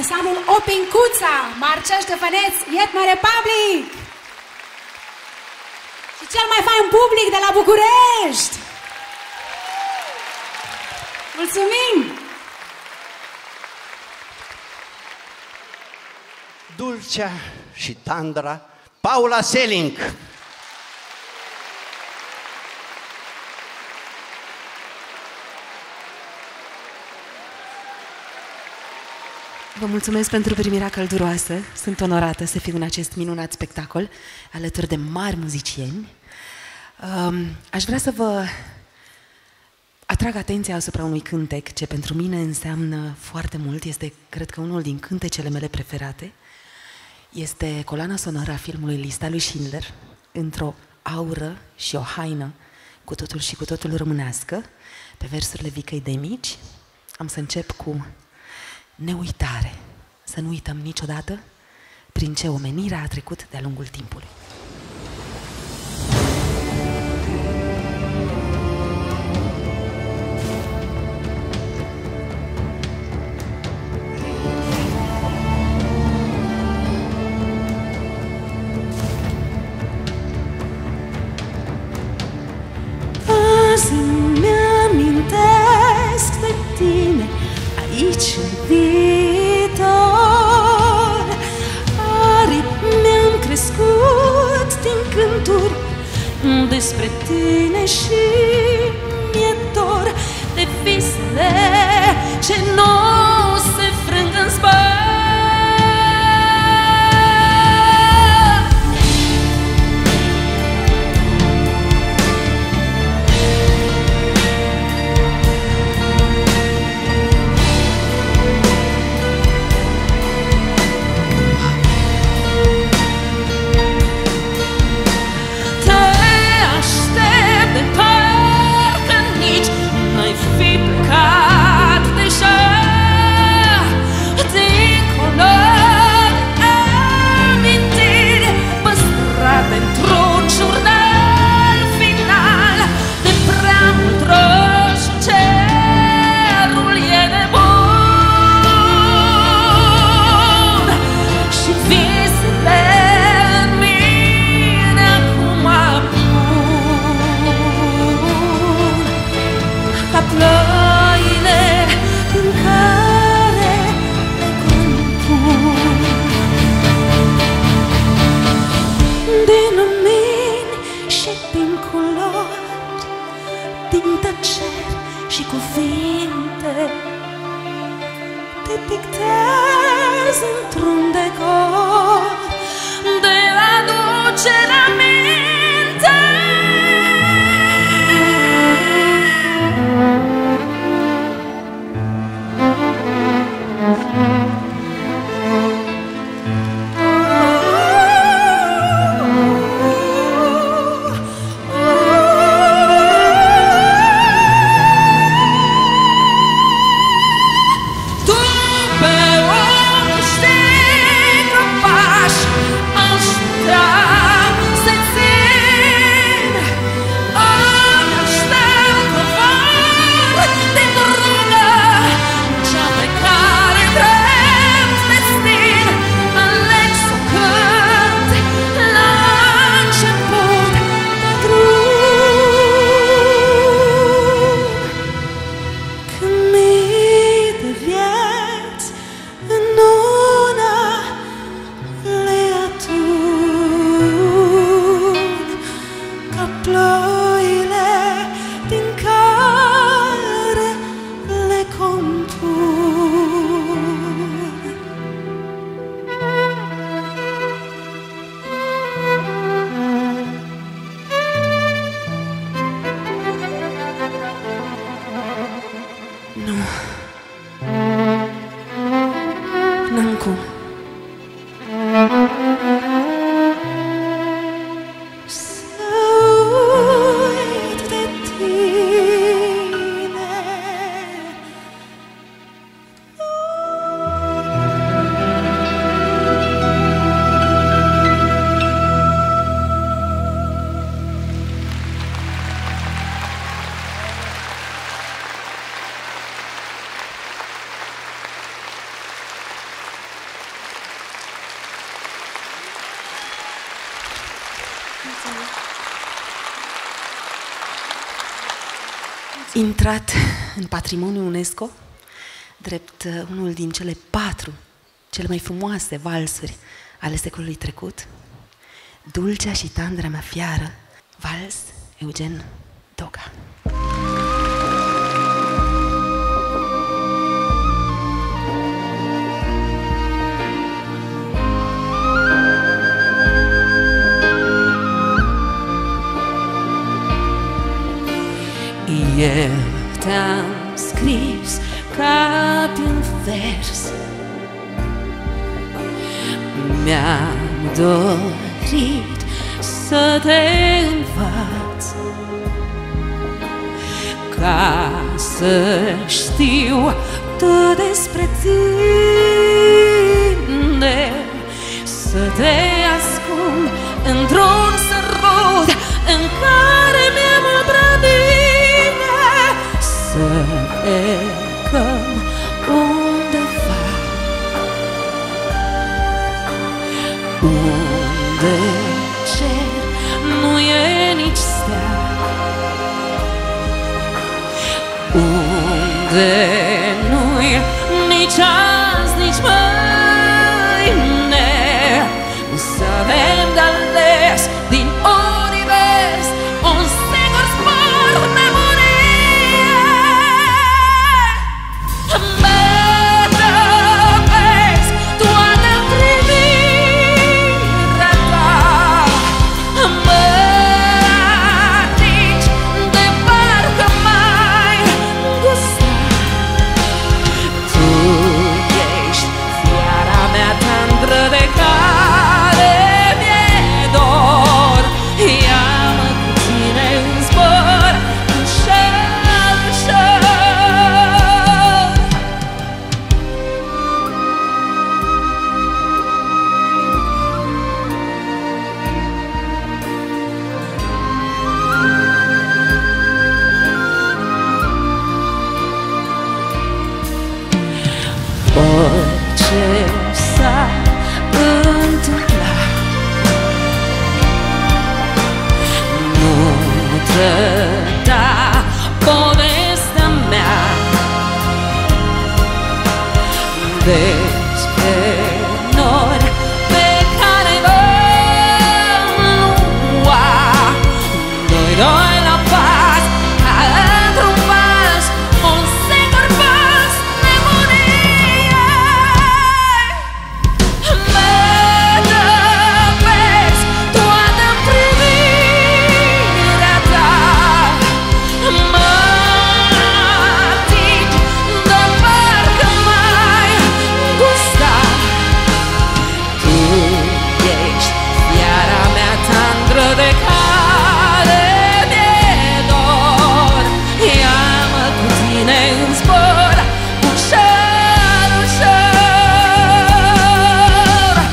ansamblul Opincuța, Marcel Ștefăneț, Ethno Republic! Și cel mai fain public de la București! Mulțumim! Dulcea și tandra Paula Seling. Vă mulțumesc pentru primirea călduroasă. Sunt onorată să fiu în acest minunat spectacol alături de mari muzicieni. Aș vrea să vă atrag atenția asupra unui cântec ce pentru mine înseamnă foarte mult. Este, cred că, unul din cântecele mele preferate. Este coloana sonoră a filmului Lista lui Schindler, într-o aură și o haină cu totul și cu totul românească, pe versurile Vicăi de Mici. Am să încep cu: neuitare, să nu uităm niciodată prin ce omenirea a trecut de-a lungul timpului. Azi mi-amintesc de tine aici în viitor. Aripi mi-am crescut din cânturi despre tine și mi-e dor de visele ce nu se frâng în spate. Parcă nici n-ai fi plecat deja. ați intrat în patrimoniul UNESCO, drept unul din cele 4 cele mai frumoase valsuri ale secolului trecut, Dulcea și tandra mea fiară, vals Eugen Doga. Eu te-am scris ca prin vers, mi-am dorit să te învăț, ca să știu tot despre tine, să te ascund într-un sărut în care mi-am umbrat bine, să plecăm undeva, unde cer nu e nici stea, unde nu-i nici azi, nici mâine, să avem de ales din univers un singur spor nebunie. Mă drăbesc toată privirea ta, mă atingi de parcă mai gustă. Tu ești fiara mea tandră de care mi-e dor, ia-mă cu tine în zbor, ușor, ușor. Orice s-a întâmplat, nu trăda povestea mea, despre nori pe care vom lua noi doi la pas, ca într-un pas, un singur pas, nebunie. Mă drăbesc toată privirea ta, mă atingi de parcă mai gusta. Tu ești fiara mea tandră de care mi-e dor, ia-mă cu tine în zbor, ușor, ușor.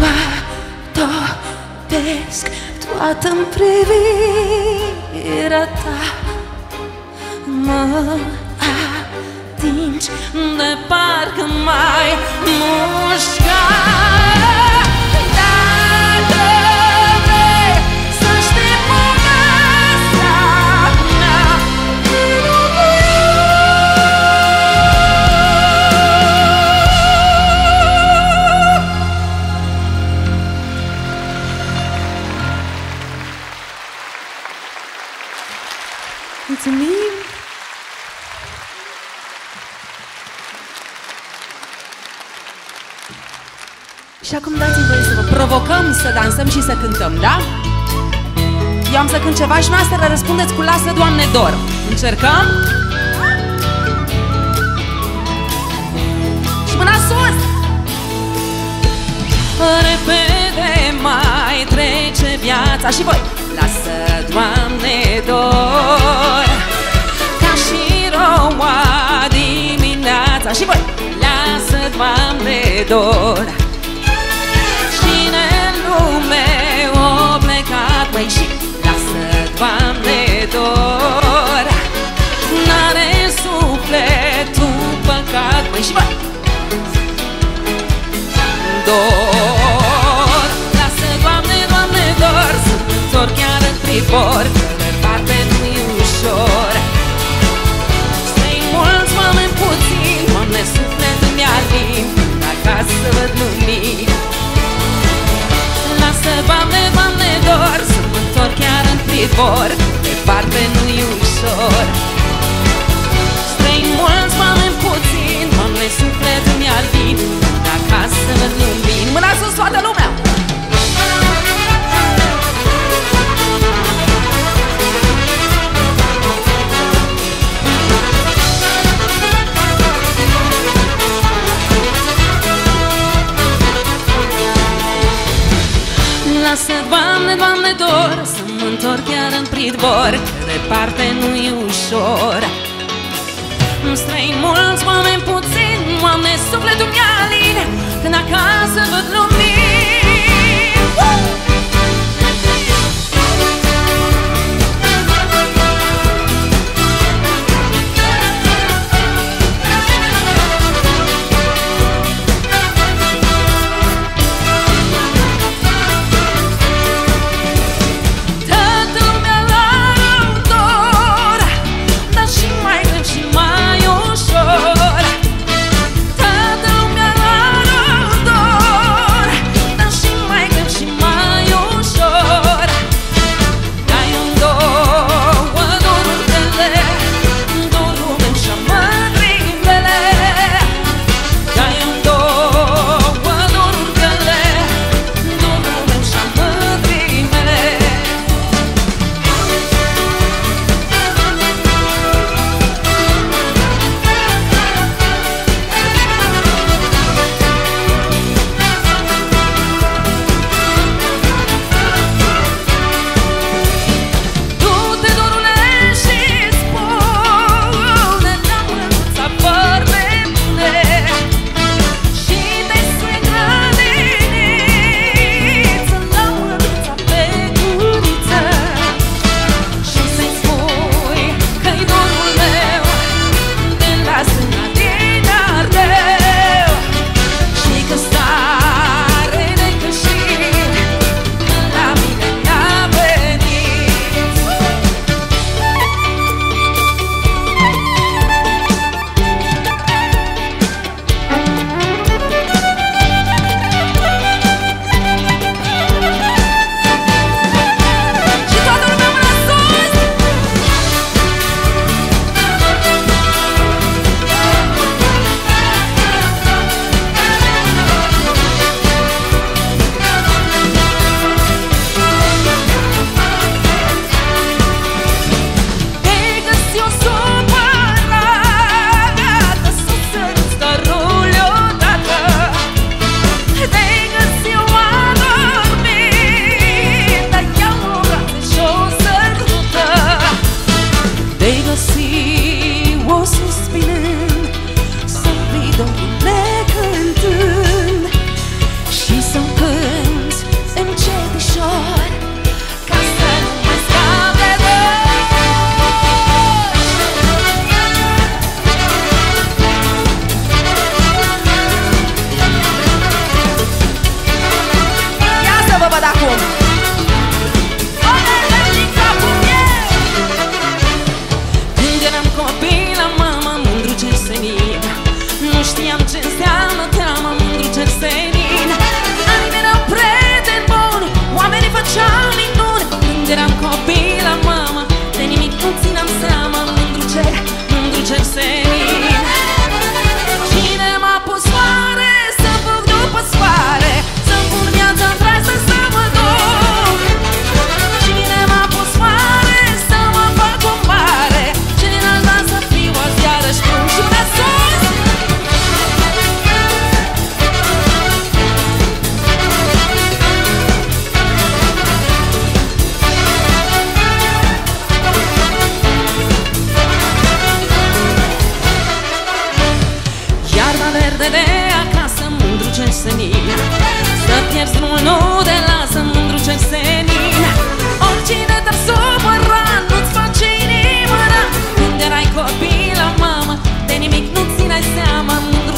Mă topesc toată în privirea ta, mă atingi de parcă mai mușca. Dacă vrei să știi povestea mea, vino cu ea. Mulțumim! Și acum dați-mi voie să vă provocăm să dansăm și să cântăm, da? Eu am să cânt ceva și noastră răspundeți cu "Lasă, Doamne, dor". Încercăm? Și mâna sus! Repede mai trece viața și voi! Lasă, Doamne, dor, ca și roa dimineața și voi! Lasă, Doamne, dor. Cine în lume o plecat, măi, și lasă, Doamne, dor, Păi și voi! Dor, lasă, Doamne, Doamne, dor, să mă întorc chiar în tribor, fără parte nu-i ușor. Să-i mulți oameni puțini, oameni suflet îmi alim, acasă să văd lumii. Lasă, Doamne, Doamne, dor, să mă întorc chiar în tribor, de parte nu-i ușor. Să-i mulți oameni puțini, oameni suflet îmi alim, acasă văd lumii. Mâna sus toată lumea! Lasă, Doamne, Doamne, dor, să-mi întorc chiar în pridvor, departe nu-i ușor. Îmi străin mulți, oameni puțini, oameni sufletul mi-a aline, când acasă văd lumii. Seama, mândru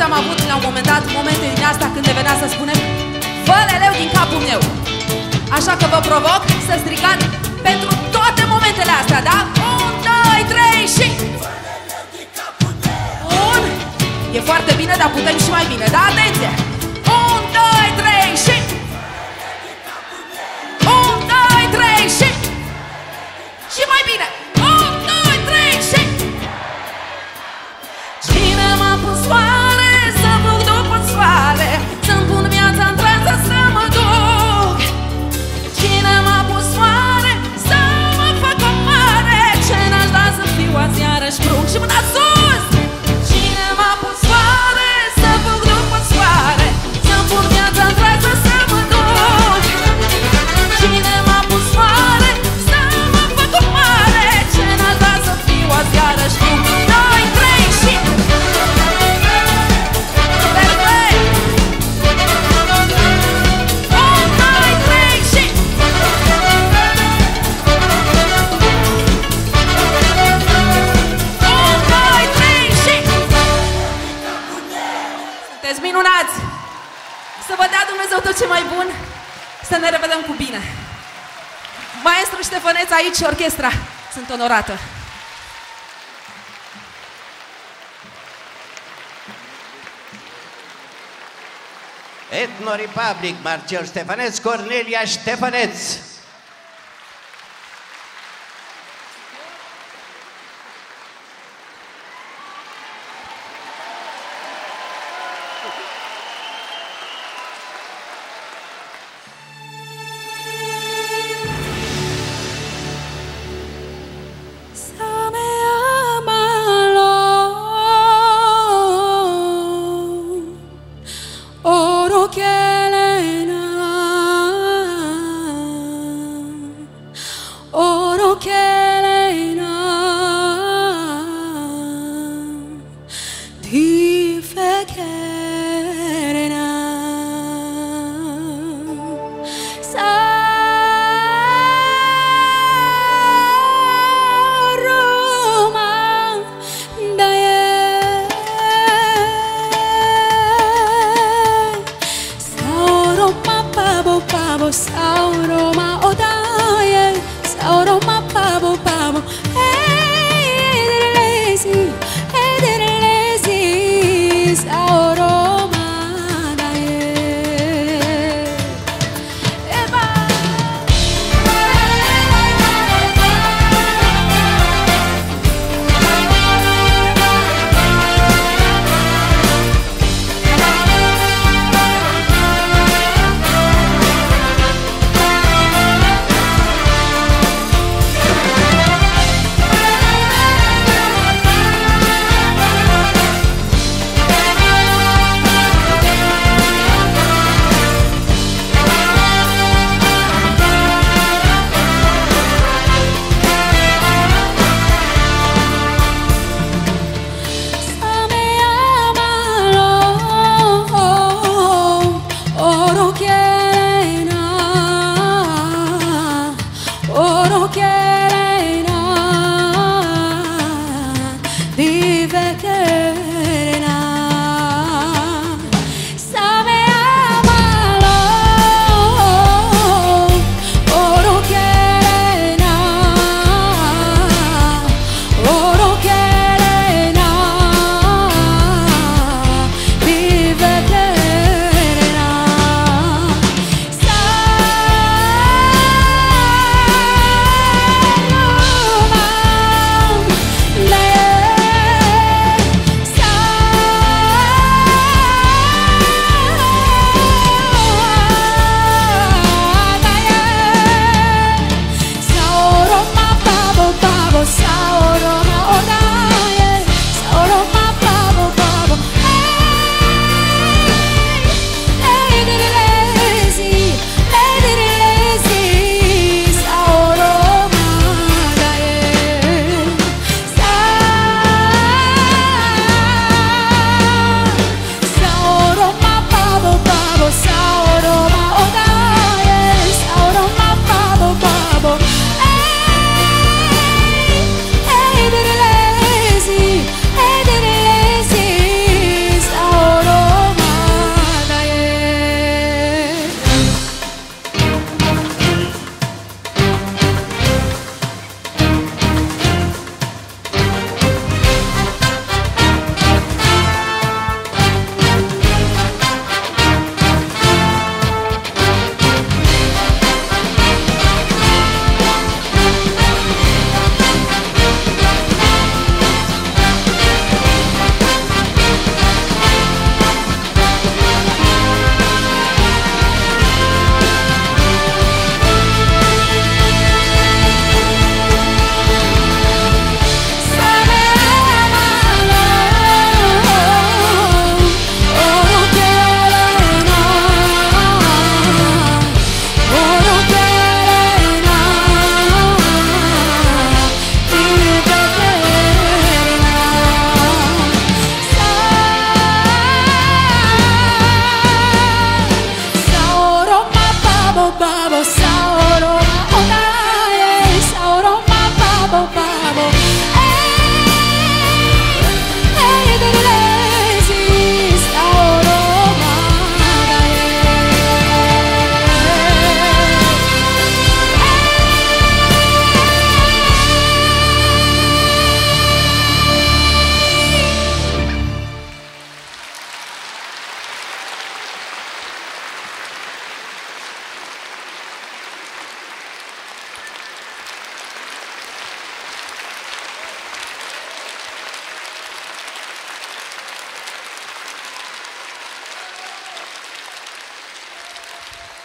toți am avut la un moment dat momente din asta când devenea să spunem văleleu din capul meu. Așa că vă provoc să strigați pentru toate momentele astea, da? 1, 2, 3 și... Văleleu din capul meu! Bun! E foarte bine, dar putem și mai bine, da? Atenție! 1, 2, 3 și... Văleleu din capul meu! 1, 2, 3 și... Și mai bine! Soare, să plec după soare, să-mi pun viața în tranță, să mă duc. Cine m-a pus soare, să mă fac o mare, ce n-aș da să fiu azi iarăși brun. Și mâna sus! Cine m-a pus soare, să plec după soare, să-mi pun viața în tranță, să mă duc. Cine m-a pus soare, să mă fac o mare, ce n-aș da să fiu azi iarăși brun. Minunați! Să vă dea Dumnezeu tot ce mai bun, să ne revedem cu bine. Maestru Ștefăneț aici și orchestra, sunt onorată. Ethno Republic, Marcel Ștefăneț, Cornelia Ștefăneț.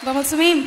Vă mulțumim!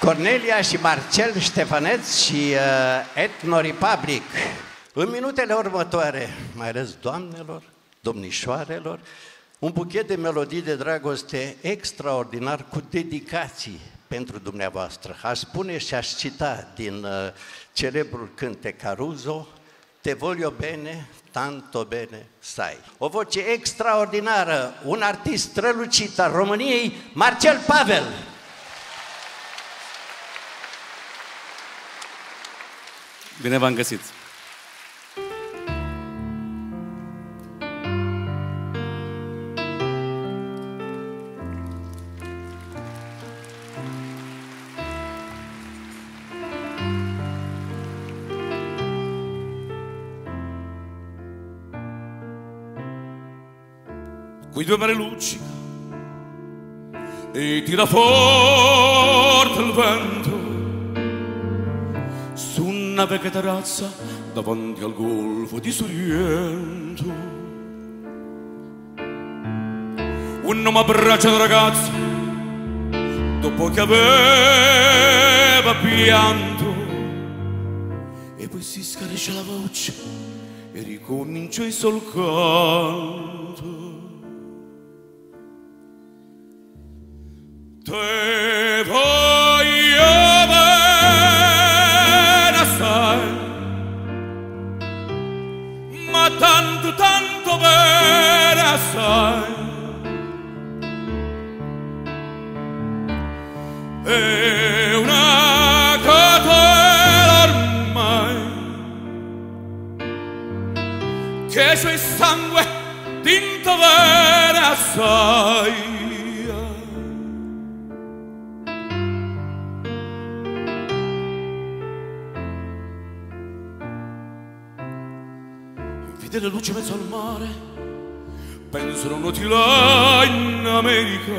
Cornelia și Marcel Ștefăneț și Ethno Republic. În minutele următoare, mai ales doamnelor, domnișoarelor, un buchet de melodii de dragoste extraordinar cu dedicații pentru dumneavoastră. Aș spune și aș cita din celebrul cântec Caruso, Te voglio bene, tanto bene sai. O voce extraordinară, un artist strălucit al României, Marcel Pavel. Bine v-am găsit! Coi due mare luccica e tira forte il vento su una vecchia terrazza davanti al golfo di Sorrento. Un uomo abbraccia un ragazzo dopo che aveva pianto e poi si scaresce la voce e ricominciò il sol canto. Te voglio bene assai, ma tanto tanto bene assai, è una catena ormai che c'è il sangue tinto bene assai. Della luce mezzo al mare penso a un là in America,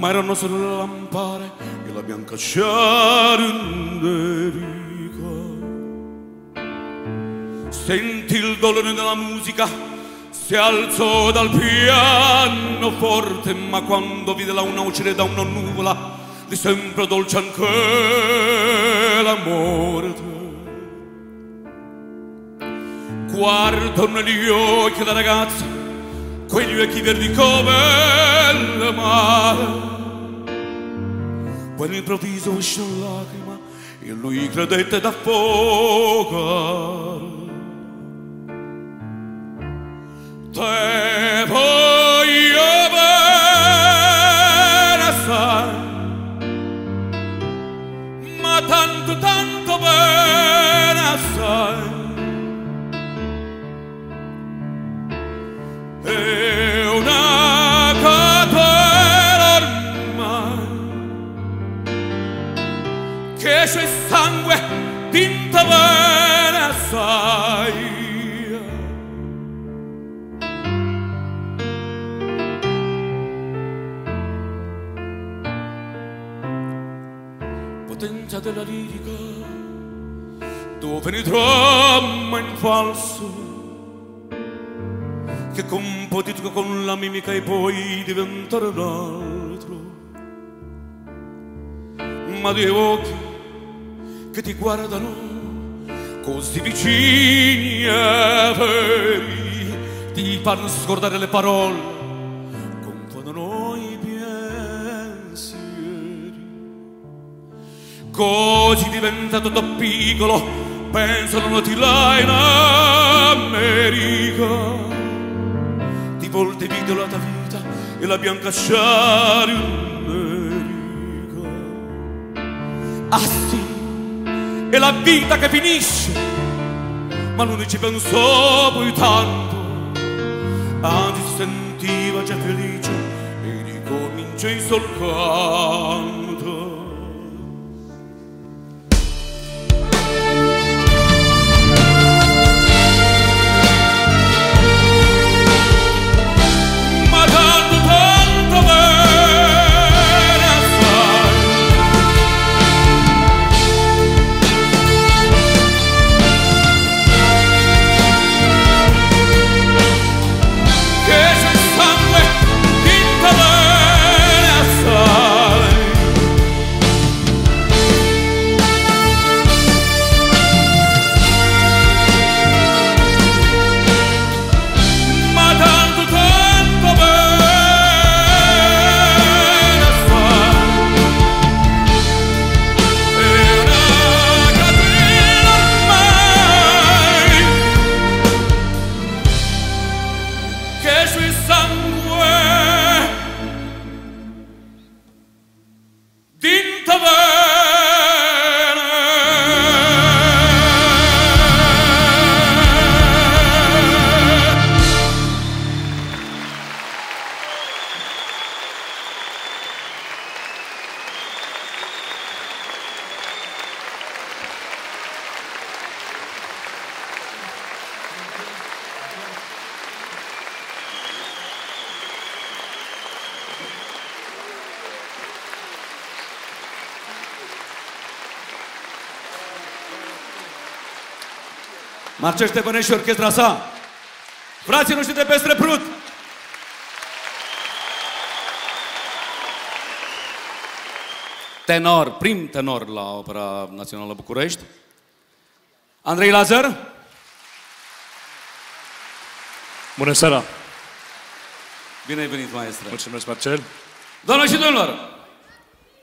ma erano solo le lampare e la bianca sciarenderica. Sentì il dolore della musica, si alzò dal pianoforte, ma quando vide la una uscire da una nuvola gli sembrò dolce anche la morte. Guardo negli occhi da ragazza, quegli occhi verdi come il mare. Poi all'improvviso uscì una lacrima e lui credette d'affogare. Te voglio bene assai, ma tanto tanto bene assai. È una catena ormai che c'è sangue tinto bene assai. Potenza della lirica dove ne trama in falso che compodito con la mimica e poi diventare un altro, ma due occhi che ti guardano così vicini e veri ti fanno scordare le parole, confondono i pensieri. Così diventato da piccolo pensano a ti là in America. Volte vedo la tua vita e la bianca sciarrica. Ah sì, è la vita che finisce, ma non ci pensò poi tanto, anzi si sentiva già felice e ricomincia il sol canto. Che c'è sangue tinto bene assai. Marcel Ștefăneț și orchestra sa. Frații noștri de peste Prut! Tenor, prim tenor la Opera Națională București. Andrei Lazar. Bună seara! Bine ai venit, maestre! Mulțumesc, Marcel! Doamne și domnilor!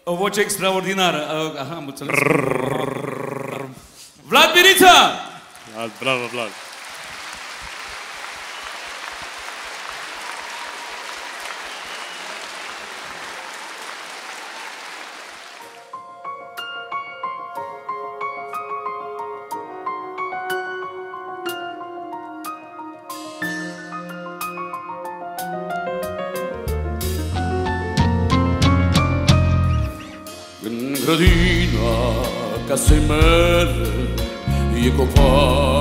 O voce extraordinară! Aha, am înțeles! Vlad Miriță! Bravo, Vlad! Casei mele e copacul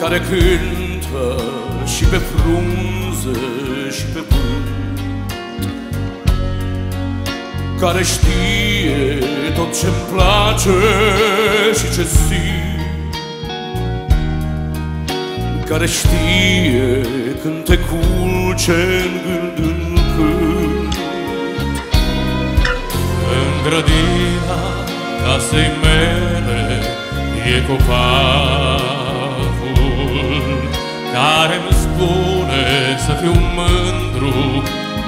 care cântă și pe frunze și pe pânt, care știe tot ce-mi place și ce simt, care știe când te culce-n gând în cânt. În grădina casei mele e copacul care-mi spune să fiu mândru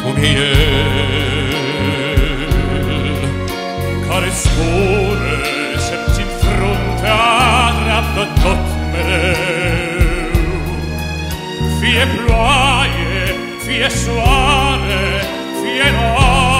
cum e el, care spune să-mi țin fruntea dreaptă tot mereu, fie ploaie, fie soare, fie noapte.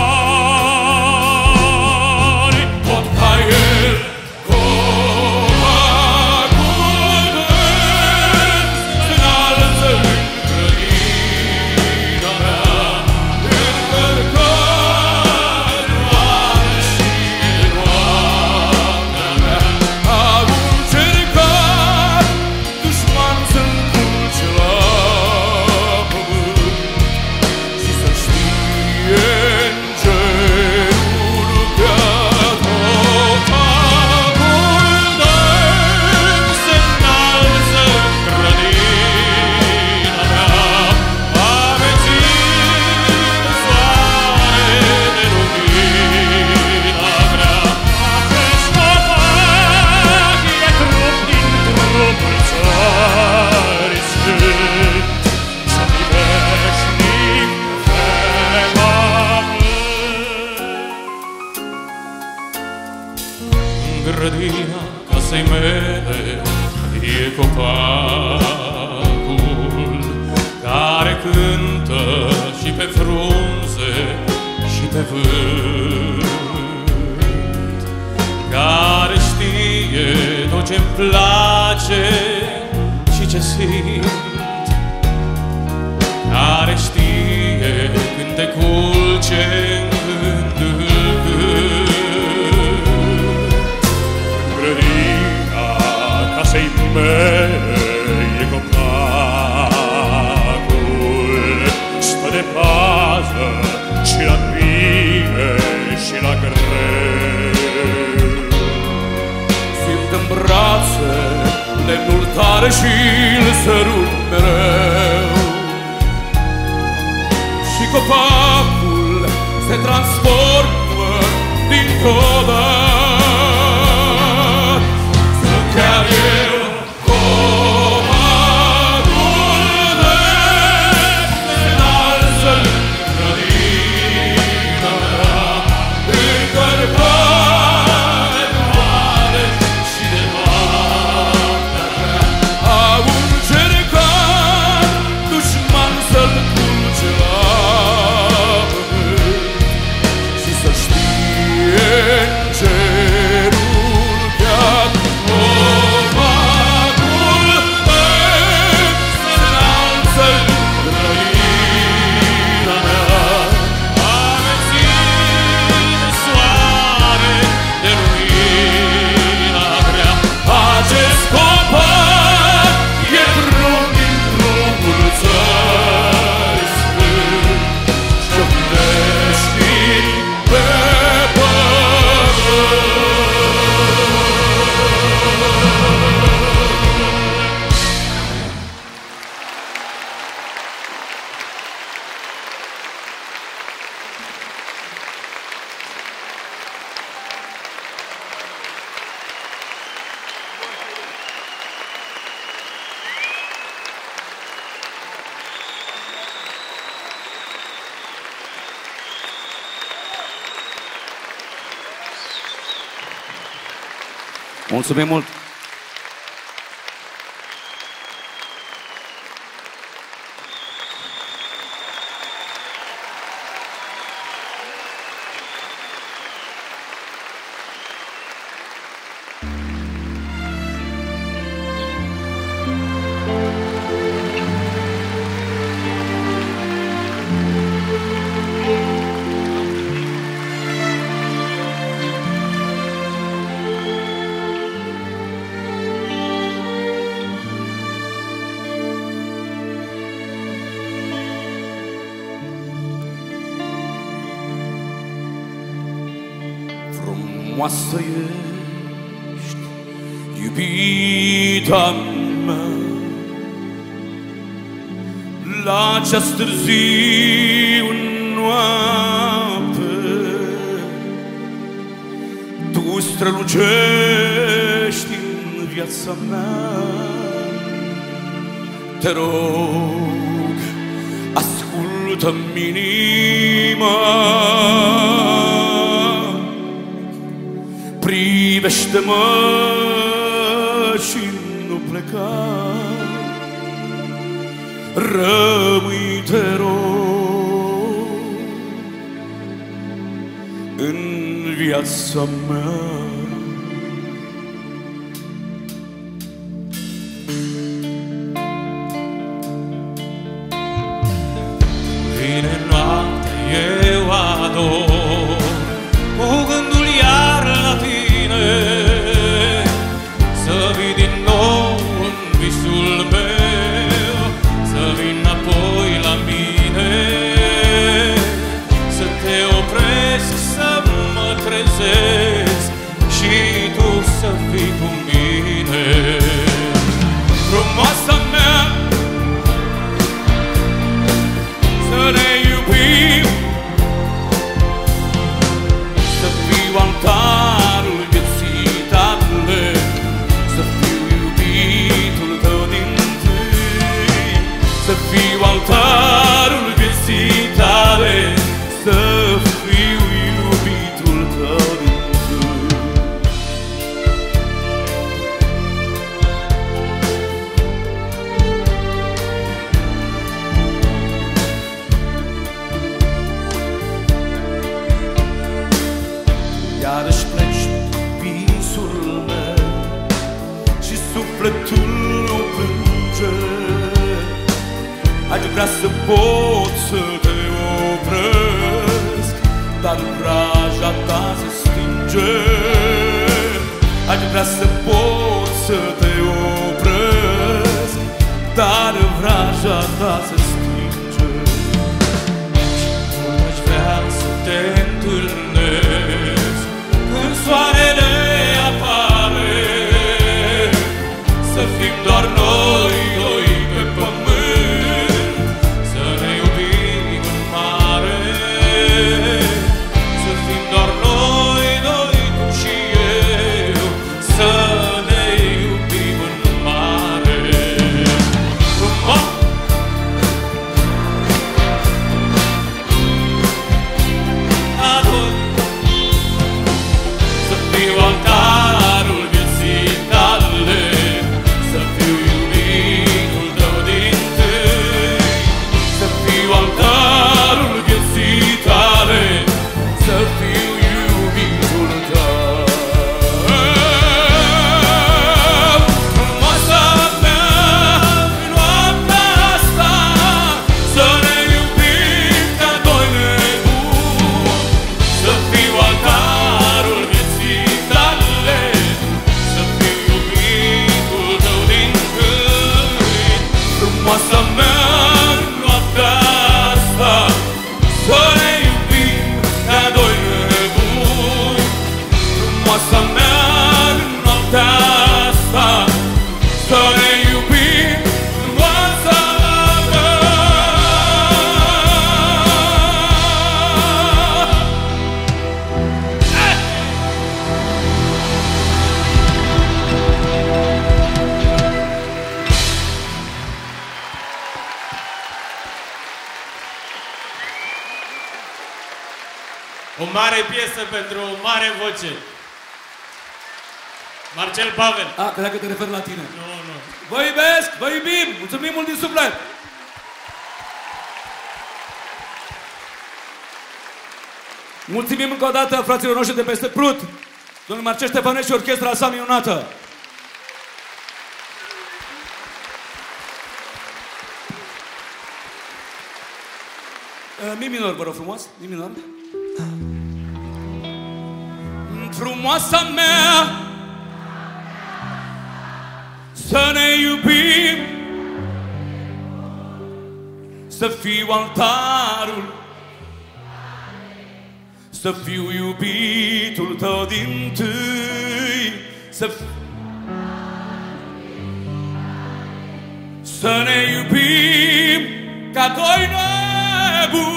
Mulțumim mult! Frumoasă ești, iubita mea, la ceas târziu în noapte, tu strălucești în viața mea. Te rog, ascultă-mi inima, privește-mă și nu pleca, rămâi, te rog, în viața mea. Vine noapte, eu ador, cu gândul iar la tine, să vii din nou în visul meu, să vii înapoi la mine, să te opresc, să mă trezesc și tu să fii cu mine. Frumoasa mea, să ne iubim, să fiu al tău, să fiu altarul vieții tale, să fiu iubitul tău din tâi. Iarăși pleci visul meu și sufletul nu plânge, aș vrea să pot să te opresc, dar vraja ta se stinge. Aș vrea să pot să te opresc, dar vraja ta se stinge. Aș vrea să te întâlnesc când soarele apare, să fim doar noi doi pe pământ, pentru o mare voce. Marcel Pavel. A, cred că te refer la tine. Nu, nu. Vă iubesc, vă iubim, mulțumim mult din suflet. Mulțumim încă o dată fraților noștri de peste Prut, domnul Marcel Ștefăneț și orchestra sa minunată. Mi minor, vă rog frumos, mi minor. Frumoasa mea, să ne iubim, să fiu altarul, să fiu iubitul tău dintâi, să ne iubim ca doi nebuni.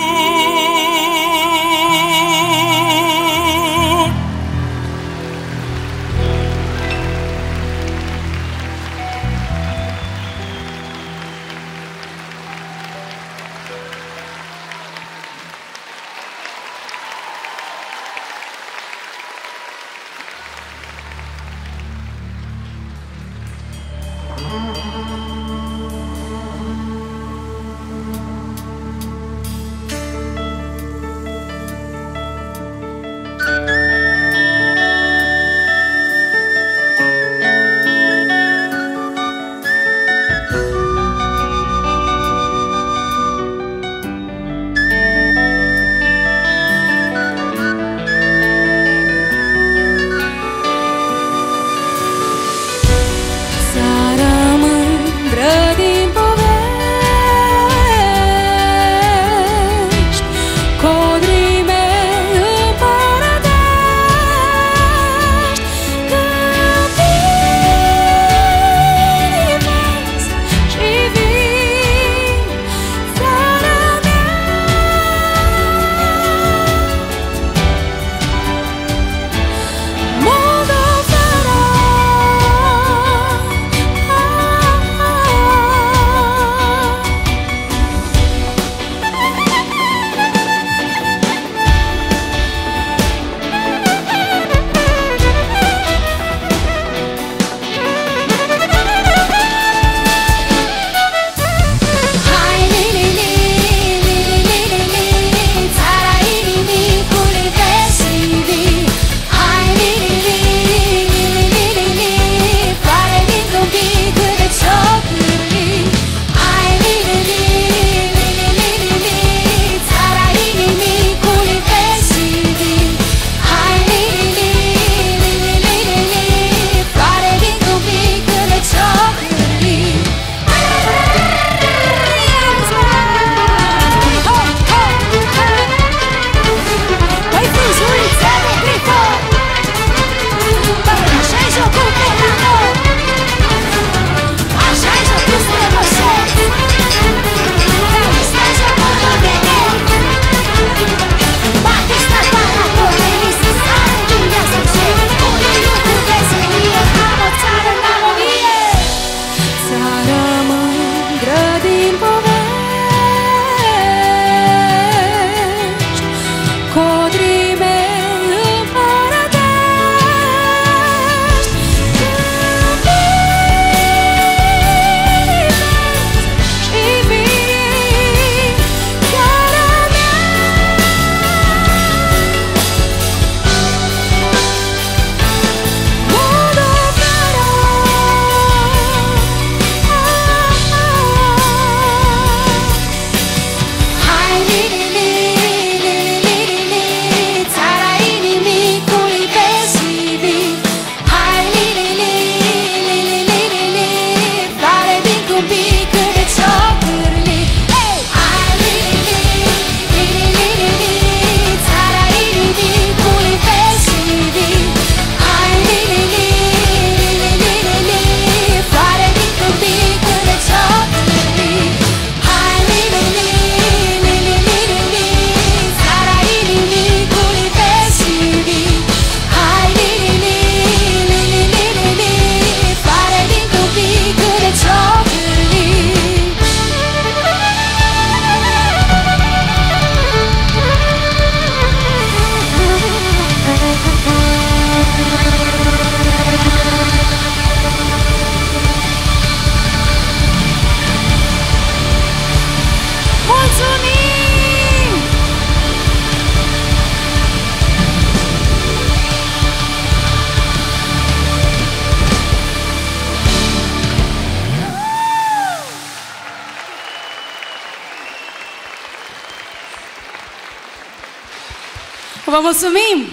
Vă mulțumim!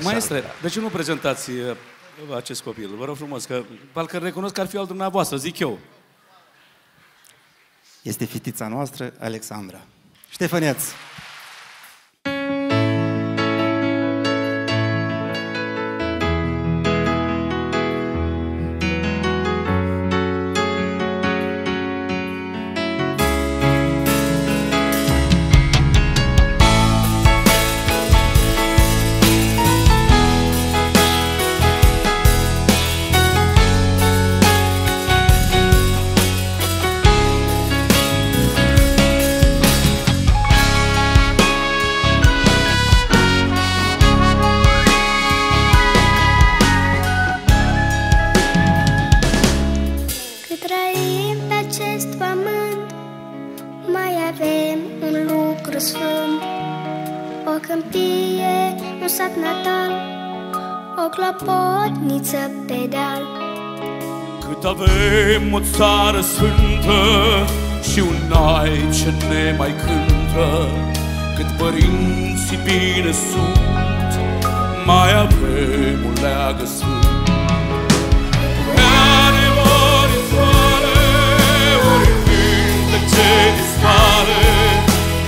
Maestre, de ce nu prezentați acest copil? Vă rog frumos, că parcă recunosc că ar fi al dumneavoastră, zic eu. Este fetița noastră, Alexandra Ștefăneț. Avem o țară sfântă și un ai ce ne mai cântă. Cât părinții bine sunt, mai avem o leagă sfânt. Oare ori soare, ori vinte ce dispare,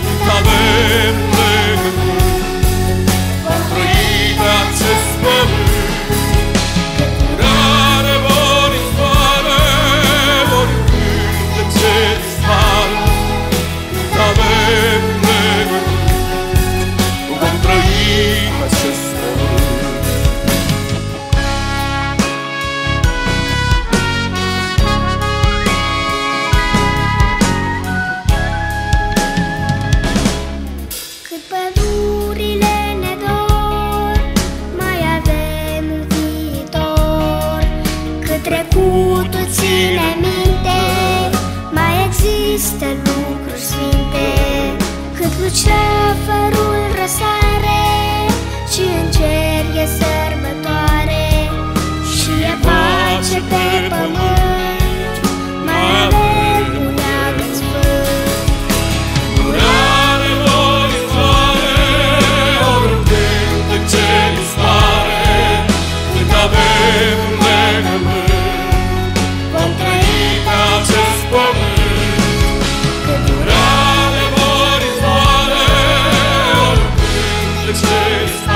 cât avem legături, am trăit pe acest pământ. Ceafărul răsare și în cer e sărbătoare și e pace pe pământ, mai avem un neagă sfânt. Urare, ori soare, ori cântă ce dispare, cât avem un legământ, vom trăi pe acest pământ. It's a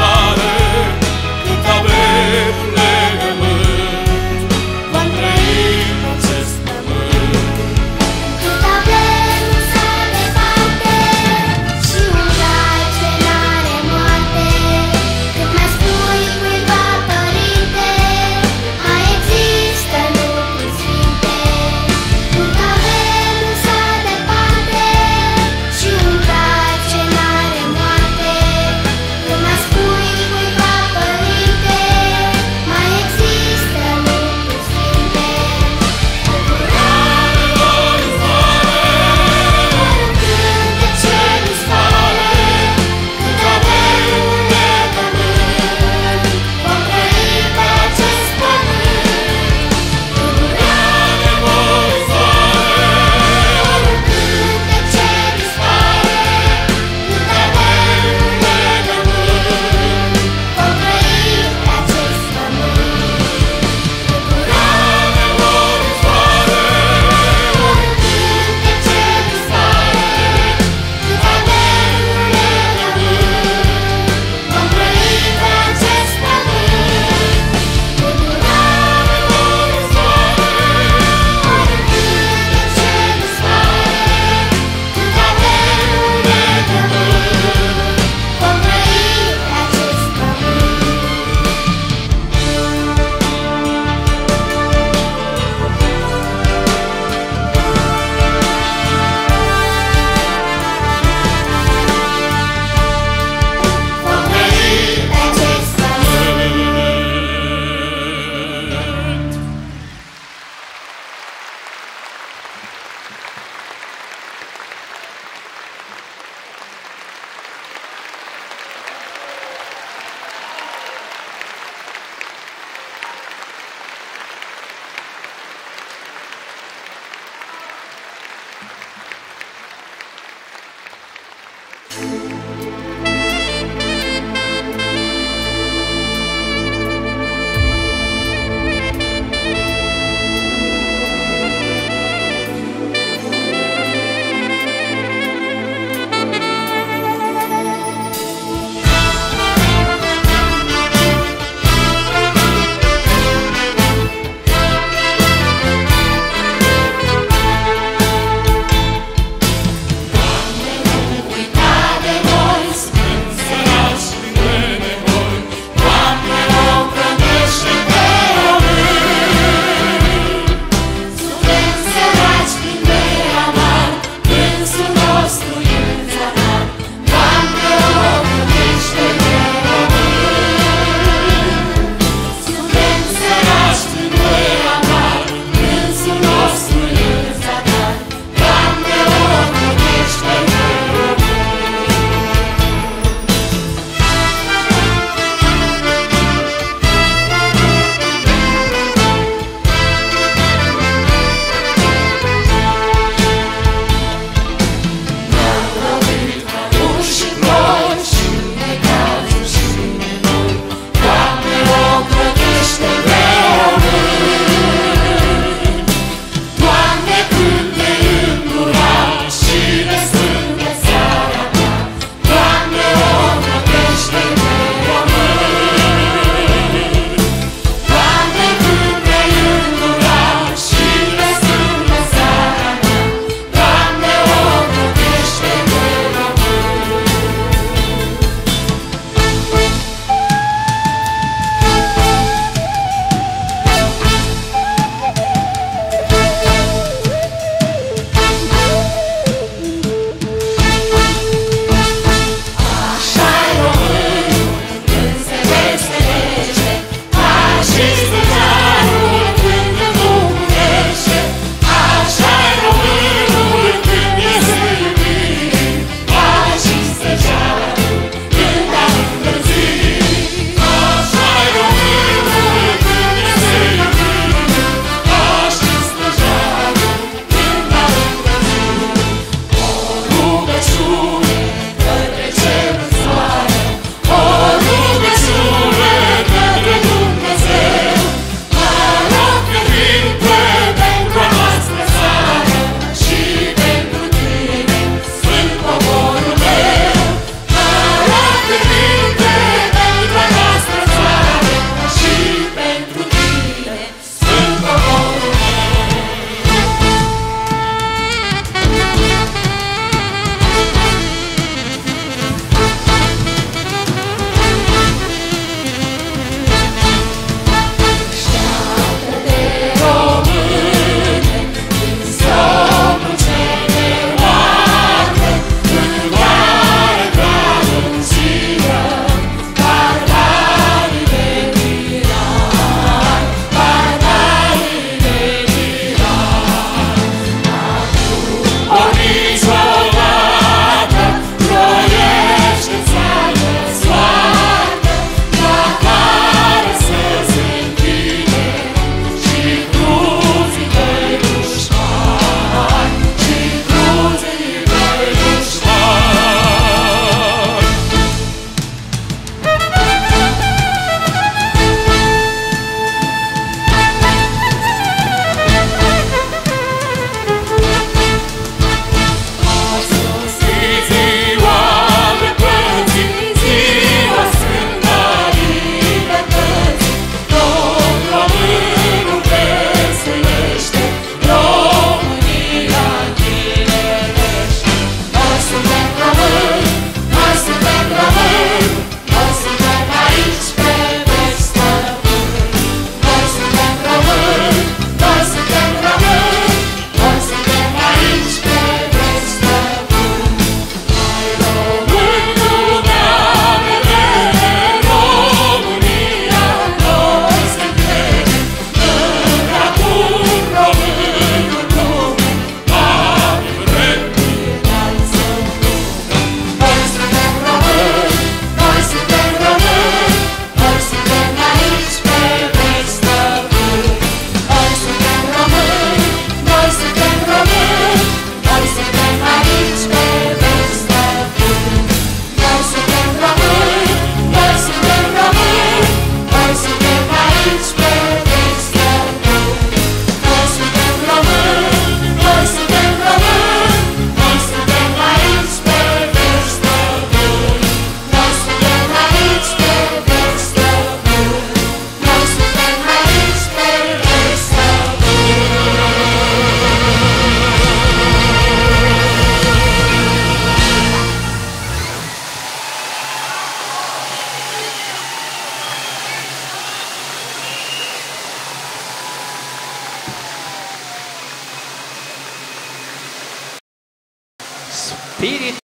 Spirit,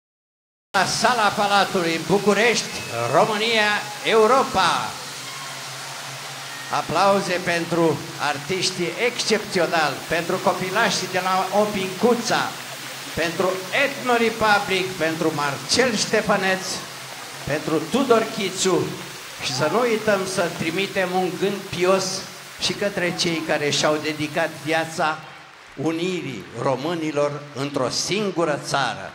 la Sala Palatului București, România, Europa. Aplauze pentru artiștii excepționali, pentru copilașii de la Opincuța, pentru Ethno Republic, pentru Marcel Ștefăneț, pentru Tudor Chițu și să nu uităm să trimitem un gând pios și către cei care și-au dedicat viața unirii românilor într-o singură țară.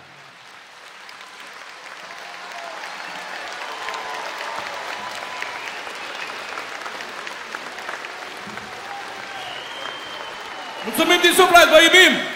Mulțumim din suflet, vă iubim!